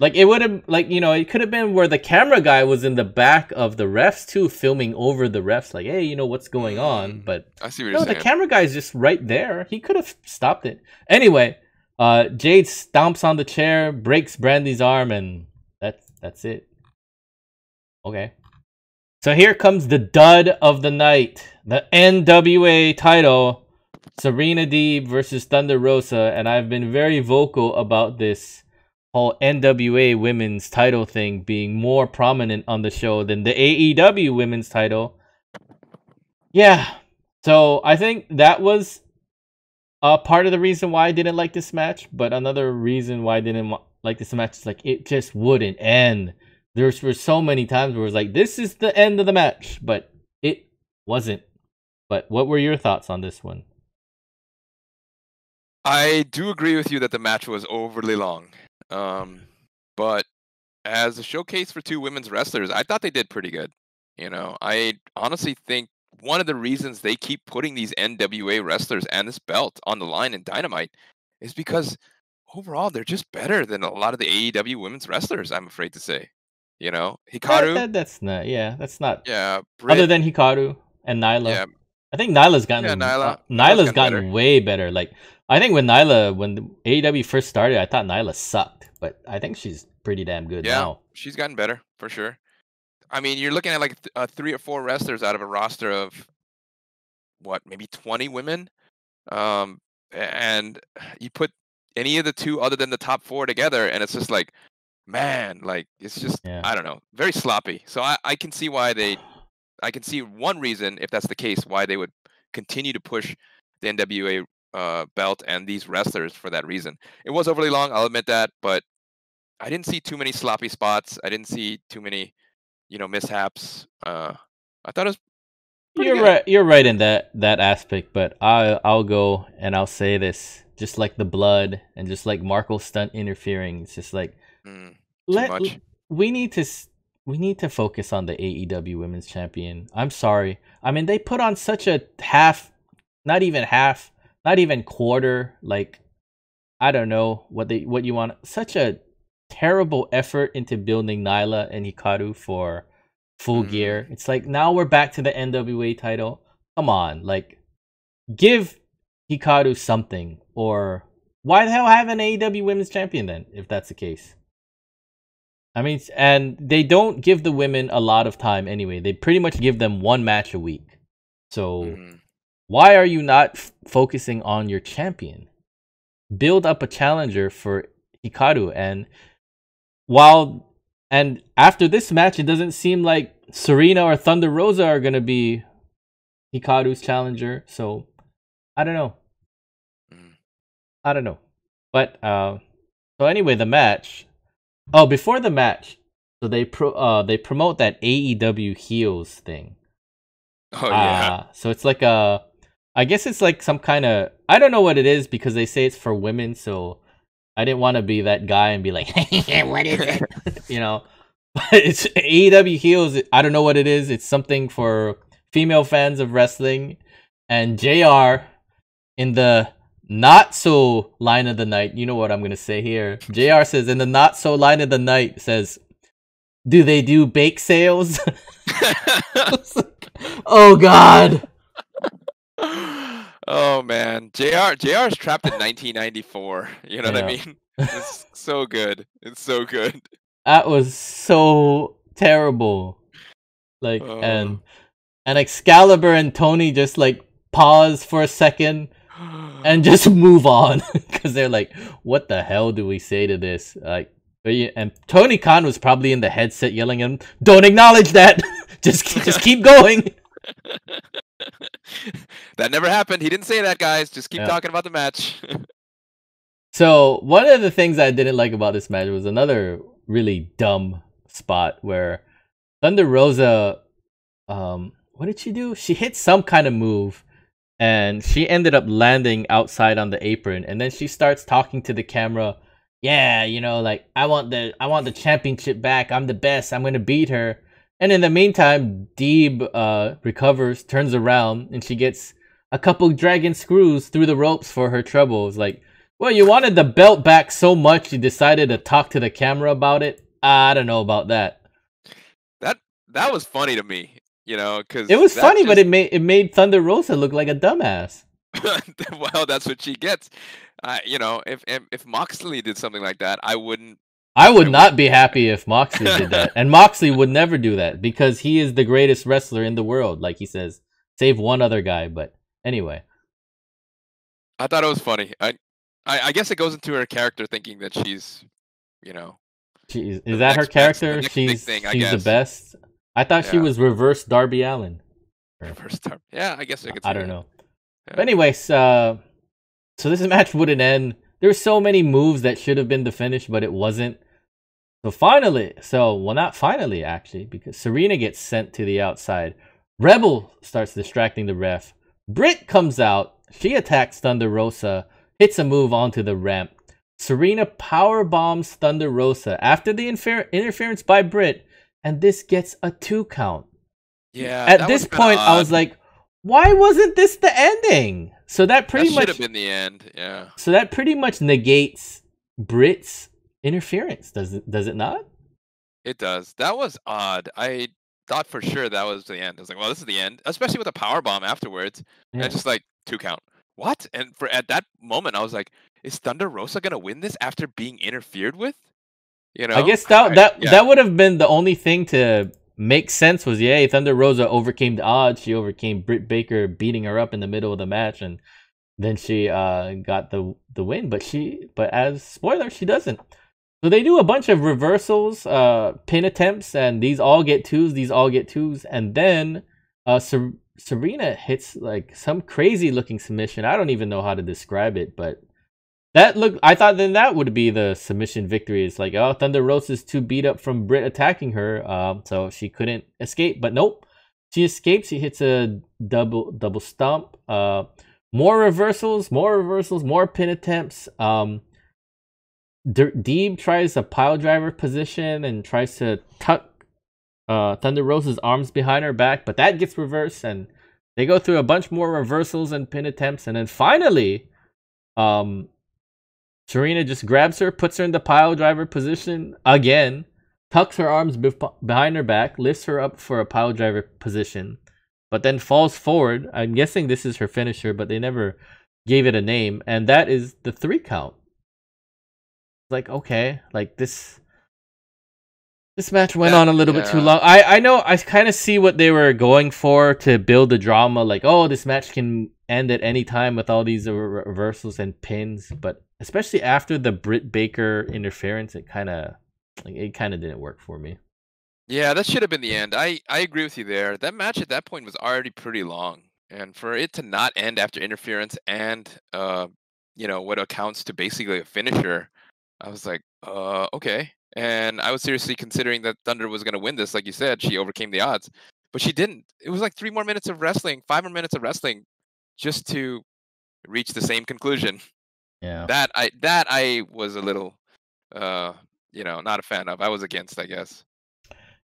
Like it would have, like, you know, it could have been where the camera guy was in the back of the refs too, filming over the refs, like, hey, you know what's going on. But I see what you're saying. The camera guy is just right there. He could have stopped it anyway. Jade stomps on the chair, breaks Brandy's arm, and that's it. Okay. So here comes the dud of the night. The NWA title. Serena Deeb versus Thunder Rosa. And I've been very vocal about this whole NWA women's title thing being more prominent on the show than the AEW women's title. Yeah. So I think that was part of the reason why I didn't like this match, but another reason why I didn't like this match is, like, it just wouldn't end. There were so many times where it was like, this is the end of the match, but it wasn't. But what were your thoughts on this one? I do agree with you that the match was overly long. But as a showcase for two women's wrestlers, I thought they did pretty good. You know, I honestly think one of the reasons they keep putting these NWA wrestlers and this belt on the line in Dynamite is because overall they're just better than a lot of the AEW women's wrestlers, I'm afraid to say. You know, Hikaru. That's not. Yeah. Britt, other than Hikaru and Nyla. Yeah. I think Nyla's gotten way better. Like, I think when the AEW first started, I thought Nyla sucked, but I think she's pretty damn good now. She's gotten better for sure. I mean, you're looking at like 3 or 4 wrestlers out of a roster of what, maybe 20 women, and you put any of the two other than the top 4 together, and it's just like, man, like it's just I don't know, very sloppy. So I can see why I can see one reason, if that's the case, why they would continue to push the NWA belt and these wrestlers for that reason. It was overly long, I'll admit that, but I didn't see too many sloppy spots. I didn't see too many, you know, mishaps. I thought it was pretty good. You're right in that aspect, but I'll go and I'll say this, just like the blood and just like Marco stunt interfering, it's just like we need to focus on the AEW Women's Champion. I'm sorry. I mean, they put on such a half, not even quarter, like I don't know what you want, such a terrible effort into building Nyla and Hikaru for Full Gear. It's like, now we're back to the NWA title. Come on, like, give Hikaru something. Or why the hell have an AEW Women's Champion then, if that's the case? I mean, and they don't give the women a lot of time anyway. They pretty much give them one match a week. So Why are you not focusing on your champion? Build up a challenger for Hikaru. And after this match, it doesn't seem like Serena or Thunder Rosa are going to be Hikaru's challenger. So, I don't know. I don't know. But, so anyway, the match. Oh, before the match, so they promote that AEW heels thing. Oh, yeah. So it's like a, I guess it's like some kind of, I don't know what it is because they say it's for women. So I didn't want to be that guy and be like, hey, what is it? You know, but it's AEW heels. I don't know what it is. It's something for female fans of wrestling. And JR in the not so line of the night, you know what I'm going to say here. JR says in the not so line of the night says, do they do bake sales? Oh God. Oh man. JR's trapped in 1994. You know what I mean? It's so good. It's so good. That was so terrible. Like and Excalibur and Tony just like pause for a second and just move on because they're like, what the hell do we say to this? Like, and Tony Khan was probably in the headset yelling at him, don't acknowledge that. just keep going. That never happened. He didn't say that, guys. Just keep talking about the match. So one of the things I didn't like about this match was another really dumb spot where Thunder Rosa, what did she do? She hit some kind of move and she ended up landing outside on the apron, and then she starts talking to the camera. Yeah, you know, like I want the championship back. I'm the best. I'm gonna beat her. And in the meantime, Deeb recovers, turns around, and she gets a couple dragon screws through the ropes for her troubles. Like, well, you wanted the belt back so much, you decided to talk to the camera about it. I don't know about that. That was funny to me, you know, because it was funny, but it made Thunder Rosa look like a dumbass. Well, that's what she gets. You know, if Moxley did something like that, I wouldn't. I would not be happy if Moxley did that. And Moxley would never do that because he is the greatest wrestler in the world. Like he says, save one other guy. But anyway. I thought it was funny. I guess it goes into her character thinking that she's, you know. Is that her character? She's the best? I thought she was reverse Darby Allin. Reverse Darby. Yeah, I guess I could say that. I don't know. Yeah. But anyways, so this match wouldn't end. There's so many moves that should have been the finish, but it wasn't. Well, not finally, actually, because Serena gets sent to the outside. Rebel starts distracting the ref. Britt comes out. She attacks Thunder Rosa, hits a move onto the ramp. Serena power bombs Thunder Rosa after the interference by Britt, and this gets a 2 count. Yeah. At this point, I was like, why wasn't this the ending? So that pretty much should have been the end, yeah. So that pretty much negates Britt's interference, does it not? It does. That was odd. I thought for sure that was the end. I was like, well, this is the end, especially with a power bomb afterwards. Yeah. And just like 2 count. What? And at that moment, I was like, is Thunder Rosa gonna win this after being interfered with? You know, I guess that would have been the only thing to make sense was, yeah, Thunder Rosa overcame the odds. She overcame Britt Baker beating her up in the middle of the match, and then she got the win. But as spoiler, she doesn't. So they do a bunch of reversals, pin attempts, and these all get twos. And then Serena hits like some crazy looking submission. I don't even know how to describe it, but I thought then that would be the submission victory. It's like, oh, Thunder Rosa's too beat up from Britt attacking her, so she couldn't escape. But nope, she escapes. She hits a double stomp. More reversals, more pin attempts. Deeb tries a pile driver position and tries to tuck Thunder Rosa's arms behind her back, but that gets reversed, and they go through a bunch more reversals and pin attempts, and then finally, Serena just grabs her, puts her in the pile driver position again, tucks her arms behind her back, lifts her up for a pile driver position, but then falls forward. I'm guessing this is her finisher, but they never gave it a name. And that is the 3 count. Like, okay, like this This match went on a little bit too long. I know, I kind of see what they were going for to build the drama. Like, oh, this match can end at any time with all these reversals and pins. But especially after the Britt Baker interference, it kind of didn't work for me. Yeah, that should have been the end. I agree with you there. That match at that point was already pretty long. And for it to not end after interference and, you know, what accounts to basically a finisher, I was like, okay. And I was seriously considering that Thunder was going to win this. Like you said, she overcame the odds. But she didn't. It was like 3 more minutes of wrestling, 5 more minutes of wrestling, just to reach the same conclusion. Yeah. That I was a little, you know, not a fan of. I was against, I guess.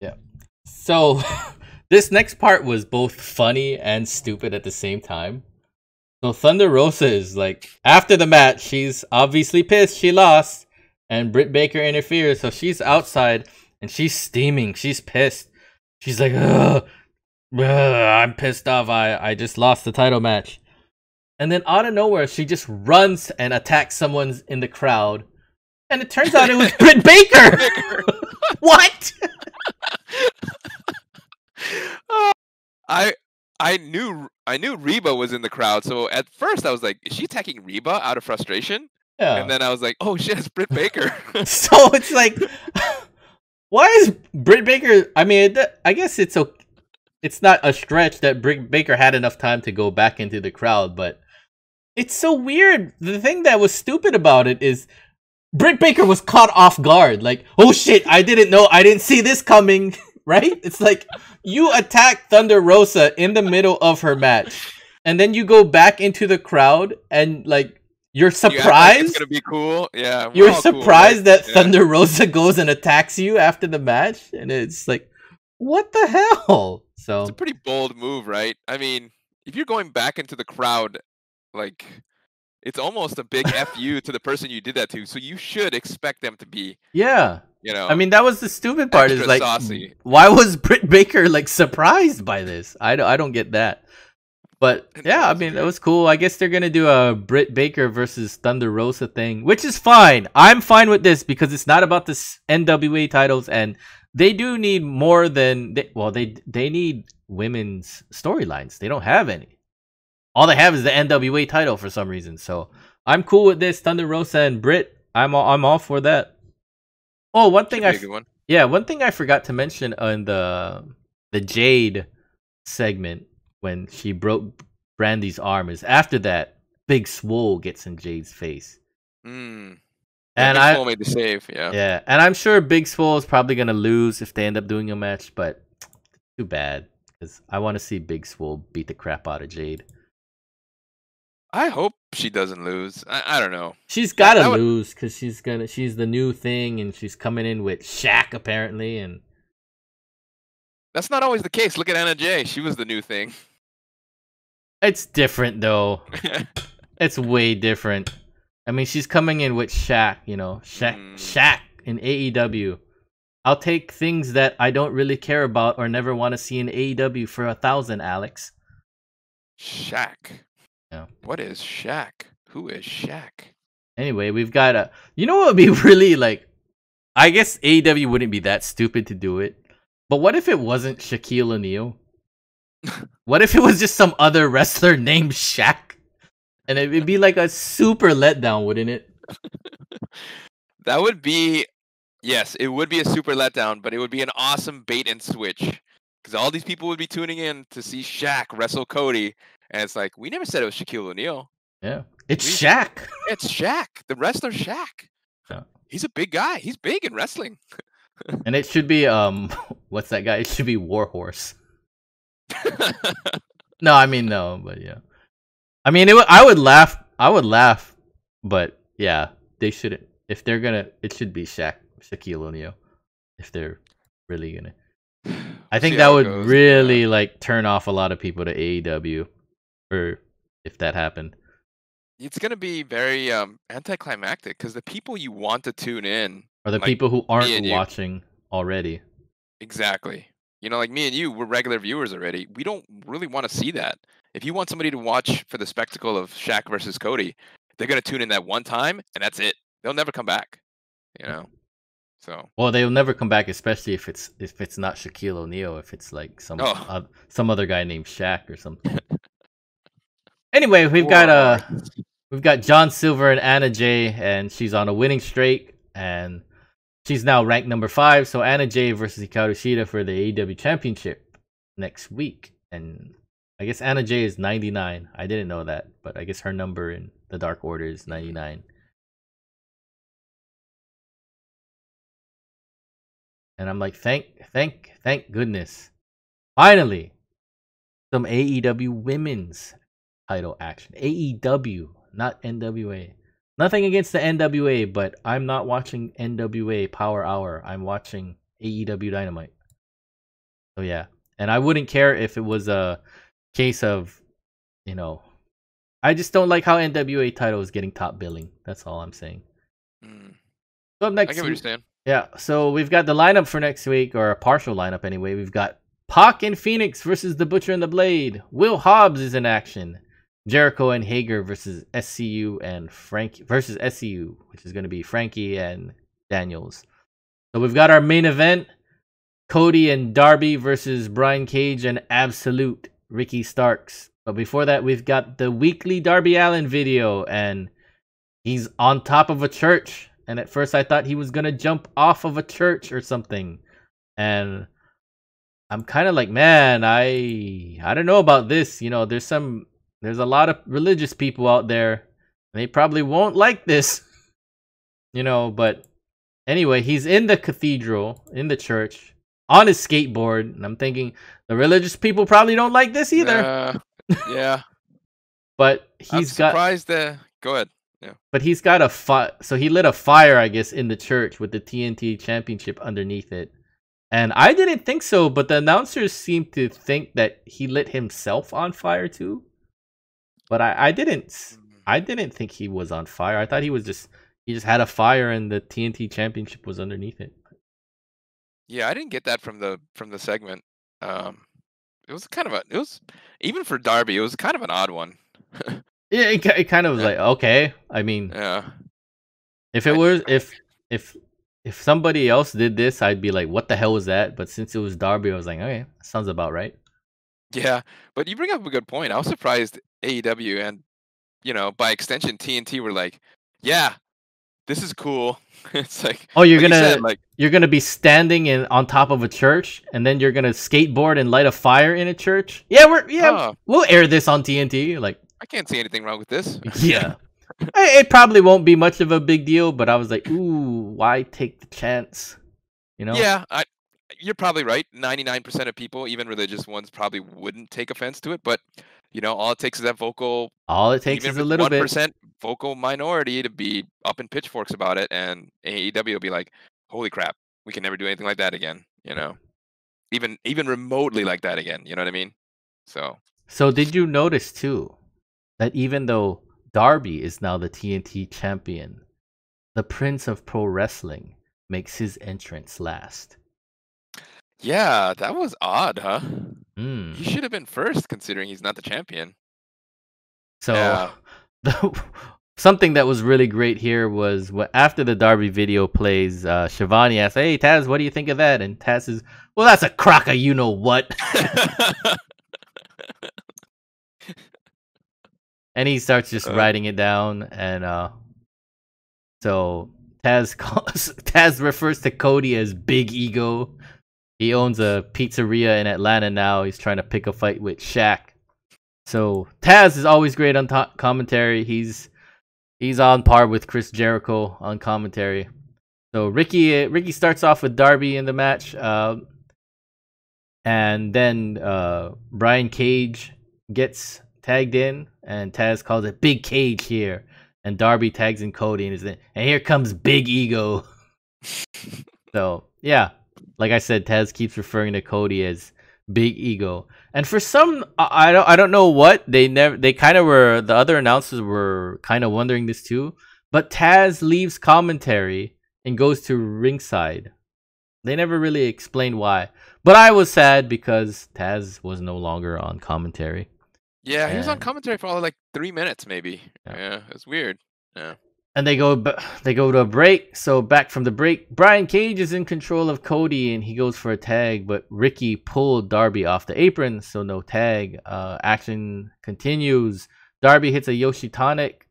Yeah. So... This next part was both funny and stupid at the same time. So Thunder Rosa is like, after the match, she's obviously pissed. She lost. And Britt Baker interferes. So she's outside and she's steaming. She's pissed. She's like, I'm pissed off. I just lost the title match. And then out of nowhere, she just runs and attacks someone in the crowd. And it turns out it was Britt Baker. What? I knew Reba was in the crowd, so at first I was like, is she attacking Reba out of frustration? Yeah. And then I was like, oh shit, it's Britt Baker. So it's like, why is Britt Baker? I mean, I guess it's not a stretch that Britt Baker had enough time to go back into the crowd, but it's so weird. The thing that was stupid about it is Britt Baker was caught off guard. Like, oh shit, I didn't see this coming. Right? It's like, you attack Thunder Rosa in the middle of her match, and then you go back into the crowd, and like, you're surprised. Like, it's gonna be cool. Yeah. You're surprised cool, right? That Thunder Rosa goes and attacks you after the match, and it's like, what the hell? So it's a pretty bold move, right? I mean, if you're going back into the crowd, like, it's almost a big FU to the person you did that to, so you should expect them to be. Yeah. You know, I mean, that was the stupid part. Is like, saucy. Why was Britt Baker like surprised by this? I don't get that. But yeah, I mean, that was cool. I guess they're gonna do a Britt Baker versus Thunder Rosa thing, which is fine. I'm fine with this because it's not about the NWA titles, and they do need more than they need women's storylines. They don't have any. All they have is the NWA title for some reason. So I'm cool with this Thunder Rosa and Britt. I'm all for that. Oh, one thing I forgot to mention on the Jade segment when she broke Brandy's arm is after that, Big Swole gets in Jade's face. Mm. And Big Swole made the save, yeah. Yeah, and I'm sure Big Swole is probably gonna lose if they end up doing a match, but too bad because I want to see Big Swole beat the crap out of Jade. I hope she doesn't lose. I don't know. She's got to lose because she's the new thing, and she's coming in with Shaq apparently, and that's not always the case. Look at Anna Jay; she was the new thing. It's different though. It's way different. I mean, she's coming in with Shaq. You know, Shaq in AEW. I'll take things that I don't really care about or never want to see in AEW for 1,000, Alex. Shaq. Yeah. What is Shaq? Who is Shaq? Anyway, we've got a... You know what would be really like... I guess AEW wouldn't be that stupid to do it. But what if it wasn't Shaquille O'Neal? What if it was just some other wrestler named Shaq? And it'd be like a super letdown, wouldn't it? That would be... Yes, it would be a super letdown, but it would be an awesome bait and switch. Because all these people would be tuning in to see Shaq wrestle Cody. And it's like, we never said it was Shaquille O'Neal. Yeah. Shaq. It's Shaq. The wrestler Shaq. Yeah. He's a big guy. He's big in wrestling. And it should be, what's that guy? It should be Warhorse. No, I mean, no, but yeah. I mean, I would laugh, but yeah, they shouldn't. If they're gonna, it should be Shaquille O'Neal. If they're really gonna. I think that would really, like, turn off a lot of people to AEW. Or if that happened, it's gonna be very anticlimactic because the people you want to tune in are the people who aren't watching already. Exactly. You know, like me and you, we're regular viewers already. We don't really want to see that. If you want somebody to watch for the spectacle of Shaq versus Cody, they're gonna tune in that one time, and that's it. They'll never come back. You know. So well, they'll never come back, especially if it's not Shaquille O'Neal, if it's like some other guy named Shaq or something. Anyway, we've got John Silver and Anna Jay, and she's on a winning streak, and she's now ranked number 5. So Anna Jay versus Hikaru Shida for the AEW Championship next week, and I guess Anna Jay is 99. I didn't know that, but I guess her number in the Dark Order is 99. And I'm like, thank goodness. Finally, some AEW women's title action. AEW, not NWA. Nothing against the NWA, but I'm not watching NWA Power Hour. I'm watching AEW Dynamite. So yeah. And I wouldn't care if it was a case of, you know, I just don't like how NWA title is getting top billing. That's all I'm saying. Mm. So up next, I can understand. Yeah, so we've got the lineup for next week, or a partial lineup anyway. We've got Pac and Phoenix versus the Butcher and the Blade. Will Hobbs is in action. Jericho and Hager versus SCU and Frankie versus SCU, which is going to be Frankie and Daniels. So we've got our main event: Cody and Darby versus Brian Cage and Absolute Ricky Starks. But before that, we've got the weekly Darby Allin video, and he's on top of a church. And at first I thought he was going to jump off of a church or something. And I'm kind of like, man, I don't know about this. You know, there's a lot of religious people out there. And they probably won't like this. You know, but anyway, he's in the cathedral, in the church, on his skateboard. And I'm thinking, the religious people probably don't like this either. Yeah. But he's got... I'm surprised that... Go ahead. Yeah. But he's got a fire, so he lit a fire, I guess, in the church with the TNT championship underneath it. And I didn't think so, but the announcers seemed to think that he lit himself on fire too. But I didn't think he was on fire. I thought he just had a fire and the TNT championship was underneath it. Yeah, I didn't get that from the segment. It was kind of a, it was, even for Darby, it was kind of an odd one. Yeah, it kind of was like, okay. I mean, yeah. If it was, if somebody else did this, I'd be like, what the hell was that? But since it was Darby, I was like, okay, sounds about right. Yeah, but you bring up a good point. I was surprised AEW and, you know, by extension TNT were like, yeah, this is cool. It's like, oh, you're gonna be standing on top of a church, and then you're gonna skateboard and light a fire in a church. Yeah, we'll air this on TNT. Like, I can't see anything wrong with this. Yeah. It probably won't be much of a big deal, but I was like, ooh, why take the chance? You know? Yeah, you're probably right. 99% of people, even religious ones, probably wouldn't take offense to it. But, you know, all it takes is that vocal... All it takes is a little bit. 1% vocal minority to be up in pitchforks about it. And AEW will be like, holy crap, we can never do anything like that again. You know? Even remotely like that again. You know what I mean? So did you notice, too, that even though Darby is now the TNT champion, the Prince of Pro Wrestling makes his entrance last? Yeah, that was odd, huh? Mm. He should have been first, considering he's not the champion. So yeah. Something that was really great here was after the Darby video plays, Shivani asks, hey, Taz, what do you think of that? And Taz says, well, that's a crock of you-know-what. And he starts just writing it down, and so Taz refers to Cody as Big Ego. He owns a pizzeria in Atlanta now. He's trying to pick a fight with Shaq. So Taz is always great on commentary. He's on par with Chris Jericho on commentary. So Ricky starts off with Darby in the match, and then Brian Cage gets tagged in, and Taz calls it Big Cage here, and Darby tags in Cody, and here comes Big Ego. So yeah, like I said, Taz keeps referring to Cody as Big Ego, and for some, I don't know what they kind of were. The other announcers were kind of wondering this too, but Taz leaves commentary and goes to ringside. They never really explained why, but I was sad because Taz was no longer on commentary. Yeah, he was on commentary for all like 3 minutes, maybe. Yeah, it's weird. Yeah. And they go to a break. So back from the break, Brian Cage is in control of Cody, and he goes for a tag, but Ricky pulled Darby off the apron, so no tag. Action continues. Darby hits a Yoshi Tonic,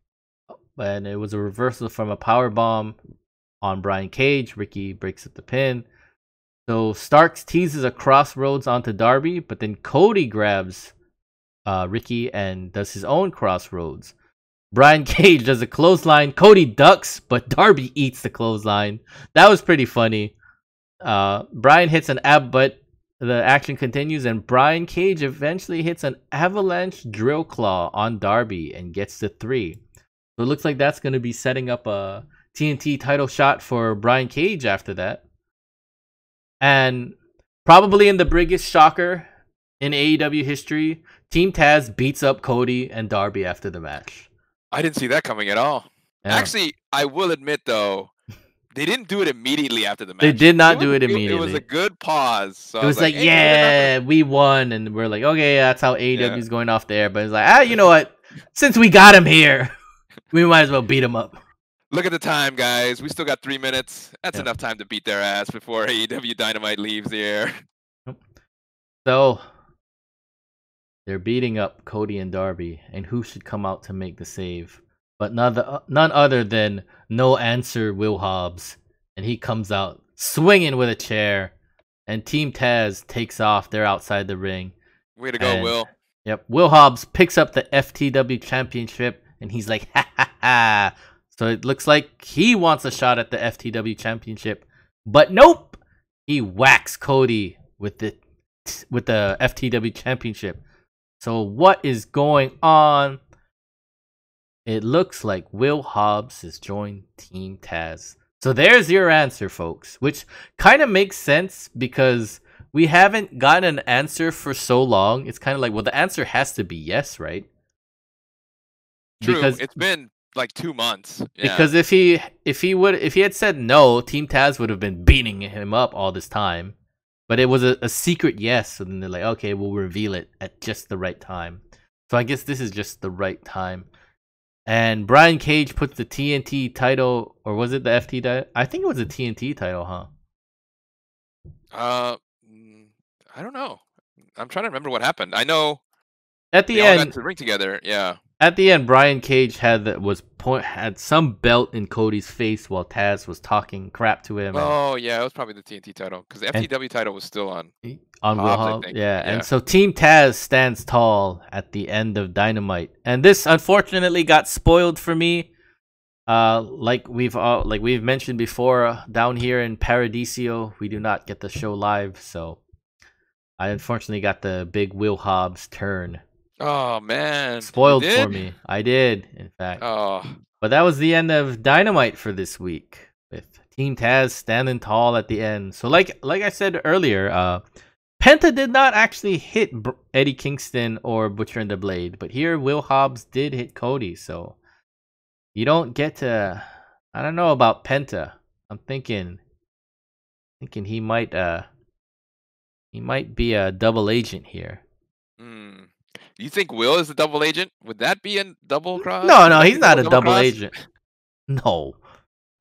and it was a reversal from a power bomb on Brian Cage. Ricky breaks up the pin. So Starks teases a crossroads onto Darby, but then Cody grabs Ricky and does his own crossroads. Brian Cage does a clothesline. Cody ducks, but Darby eats the clothesline. That was pretty funny. Brian hits an ab, but the action continues, and Brian Cage eventually hits an avalanche drill claw on Darby and gets to 3. So it looks like that's going to be setting up a TNT title shot for Brian Cage after that. And probably in the biggest shocker in AEW history, Team Taz beats up Cody and Darby after the match. I didn't see that coming at all. Yeah. Actually, I will admit, though, they didn't do it immediately after the match. They did not do it immediately. It was a good pause. So it was like, hey, yeah, we won. And we're like, okay, that's how AEW is going off there. But it's like, ah, you know what? Since we got him here, we might as well beat him up. Look at the time, guys. We still got 3 minutes. That's enough time to beat their ass before AEW Dynamite leaves here. So they're beating up Cody and Darby, and who should come out to make the save? But none other than No Answer Will Hobbs. And he comes out swinging with a chair, and Team Taz takes off. They're outside the ring. Way to go, Will. Yep. Will Hobbs picks up the FTW Championship, and he's like, ha, ha, ha. So it looks like he wants a shot at the FTW Championship. But nope! He whacks Cody with the FTW Championship. So what is going on? It looks like Will Hobbs has joined Team Taz. So there's your answer, folks, which kind of makes sense because we haven't gotten an answer for so long. It's kind of like, well, the answer has to be yes, right? True. Because it's been like 2 months. Yeah. Because if he had said no, Team Taz would have been beating him up all this time. But it was a secret yes, so then they're like, okay, we'll reveal it at just the right time. So I guess this is just the right time. And Brian Cage puts the TNT title, or was it the FT title? I think it was a TNT title, huh? I don't know. I'm trying to remember what happened. I know at the end, all got to the ring together, yeah. At the end, Brian Cage had some belt in Cody's face while Taz was talking crap to him. Oh, yeah, it was probably the TNT title because the FTW title was still on Will Hobbs, yeah, and so Team Taz stands tall at the end of Dynamite, and this unfortunately got spoiled for me. Like we've mentioned before, down here in Paradiso, we do not get the show live, so I unfortunately got the big Will Hobbs turn. Oh, man. Spoiled for me. I did, in fact. Oh. But that was the end of Dynamite for this week, with Team Taz standing tall at the end. So like I said earlier, Penta did not actually hit Eddie Kingston or Butcher and the Blade, but here Will Hobbs did hit Cody. So you don't get to... I don't know about Penta. I'm thinking he might be a double agent here. Hmm. You think Will is a double agent? Would that be a double cross? No, he's not a double agent. No.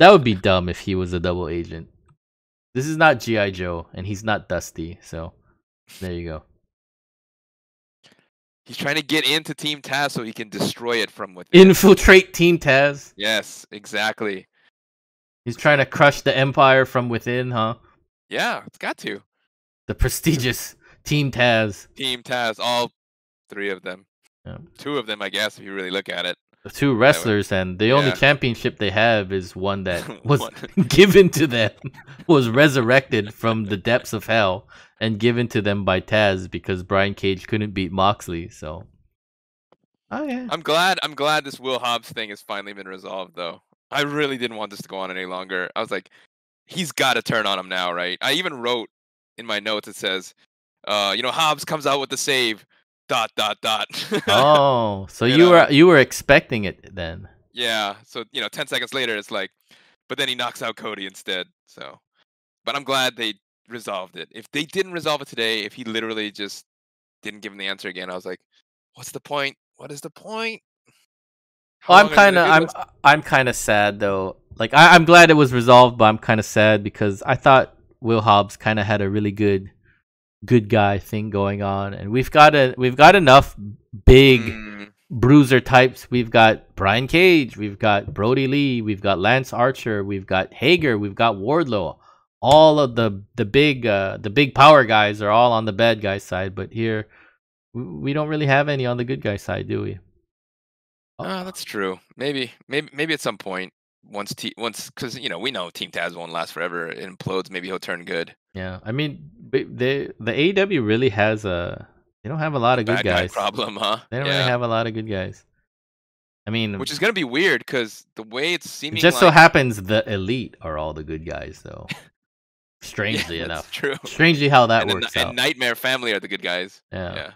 That would be dumb if he was a double agent. This is not G.I. Joe, and he's not Dusty, so there you go. He's trying to get into Team Taz so he can destroy it from within. Infiltrate Team Taz? Yes, exactly. He's trying to crush the Empire from within, huh? Yeah, it's got to. The prestigious Team Taz. Team Taz, all 3 of them. Yeah. 2 of them, I guess, if you really look at it. The 2 wrestlers, and the only championship they have is one that was given to them, was resurrected from the depths of hell, and given to them by Taz because Brian Cage couldn't beat Moxley. So, oh yeah, I'm glad this Will Hobbs thing has finally been resolved, though. I really didn't want this to go on any longer. I was like, he's got to turn on him now, right? I even wrote in my notes, it says, you know, Hobbs comes out with the save. ... Oh, so you were expecting it then? Yeah. So 10 seconds later, it's like, but then he knocks out Cody instead. So, but I'm glad they resolved it. If they didn't resolve it today, if he literally just didn't give him the answer again, I was like, what's the point? What is the point? I'm kind of sad though. Like I'm glad it was resolved, but I'm kind of sad because I thought Will Hobbs kind of had a really good guy thing going on, and we've got enough big bruiser types. We've got Brian Cage, we've got Brody Lee, we've got Lance Archer, we've got Hager, we've got Wardlow. All of the big power guys are all on the bad guy side, but here we don't really have any on the good guy side, do we? That's true. Maybe at some point, once, because we know Team Taz won't last forever. It implodes. Maybe he'll turn good. Yeah, I mean, the AEW really has they don't have a lot of good guys. Problem, huh? They don't really have a lot of good guys. I mean, which is gonna be weird because the way it's seeming. It just so happens the elite are all the good guys, though. Strangely enough, that's true. Strangely how that works out. And Nightmare Family are the good guys. Yeah.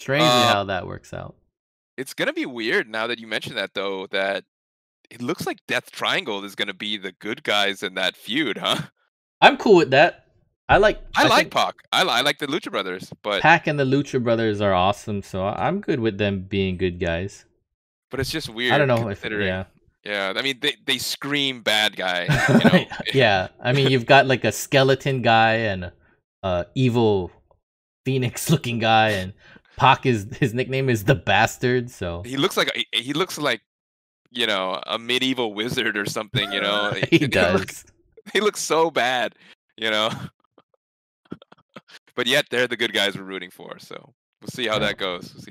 Strangely how that works out. It's going to be weird now that you mention that, though, that it looks like Death Triangle is going to be the good guys in that feud, huh? I'm cool with that. I like Pac. I like the Lucha Brothers. But Pac and the Lucha Brothers are awesome, so I'm good with them being good guys. But it's just weird. I don't know if... Yeah, I mean, they scream bad guy. Yeah, I mean, you've got like a skeleton guy and evil phoenix-looking guy, and... Pac his nickname is the Bastard, so he looks like a medieval wizard or something. He does. He looks so bad, But yet they're the good guys we're rooting for. So we'll see how that goes.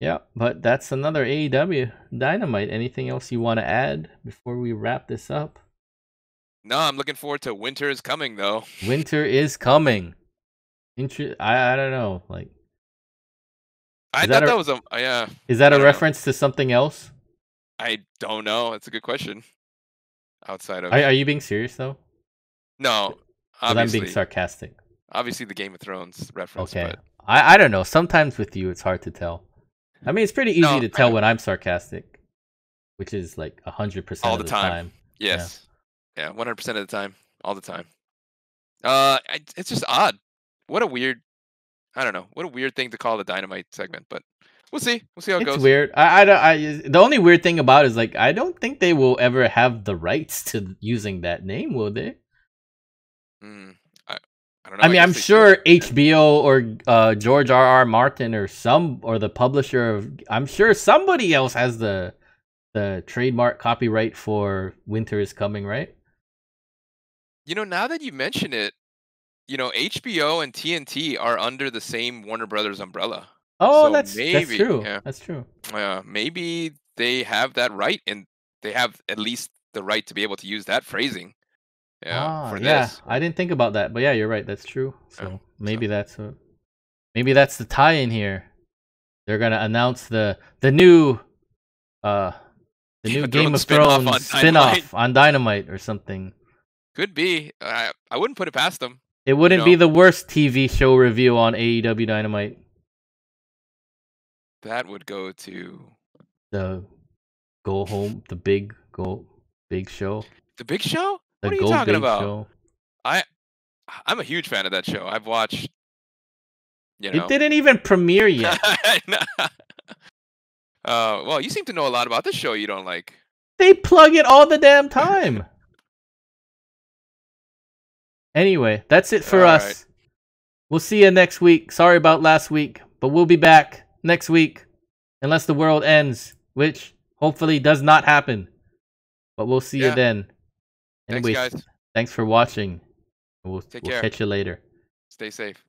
Yeah, but that's another AEW Dynamite. Anything else you want to add before we wrap this up? No, I'm looking forward to Winter is Coming though. Winter is Coming. I don't know, like I thought that was a is that a reference to something else? I don't know. It's a good question. Outside of are you being serious though? No, I'm being sarcastic. Obviously, the Game of Thrones reference. Okay, but... I don't know. Sometimes with you, it's hard to tell. I mean, it's pretty easy to tell when I'm sarcastic, which is like 100% of the time. Yes, yeah, 100% of the time, all the time. It's just odd. What a weird, I don't know. What a weird thing to call the Dynamite segment, but we'll see how it goes. It's weird. The only weird thing about it is like I don't think they will ever have the rights to using that name, will they? I don't know. I mean, I'm sure HBO or George R.R. Martin or the publisher of. I'm sure somebody else has the trademark copyright for Winter is Coming, right? Now that you mention it. HBO and TNT are under the same Warner Brothers umbrella. Oh, so that's true. Yeah. That's true. Maybe they have that right, and they have at least the right to be able to use that phrasing. Yeah, I didn't think about that, but yeah, you're right. That's true. So maybe that's the tie-in here. They're gonna announce the new Game of Thrones spin-off on Dynamite or something. Could be. I wouldn't put it past them. It wouldn't be the worst TV show review on AEW Dynamite. That would go to the big show. The Big Show? What are you talking about? Show. I'm a huge fan of that show. I've watched. It didn't even premiere yet. Well, you seem to know a lot about this show you don't like. They plug it all the damn time. Anyway, that's it for us. Right. We'll see you next week. Sorry about last week, but we'll be back next week. Unless the world ends, which hopefully does not happen. But we'll see you then. Anyways, thanks, guys. Thanks for watching. We'll catch you later. Stay safe.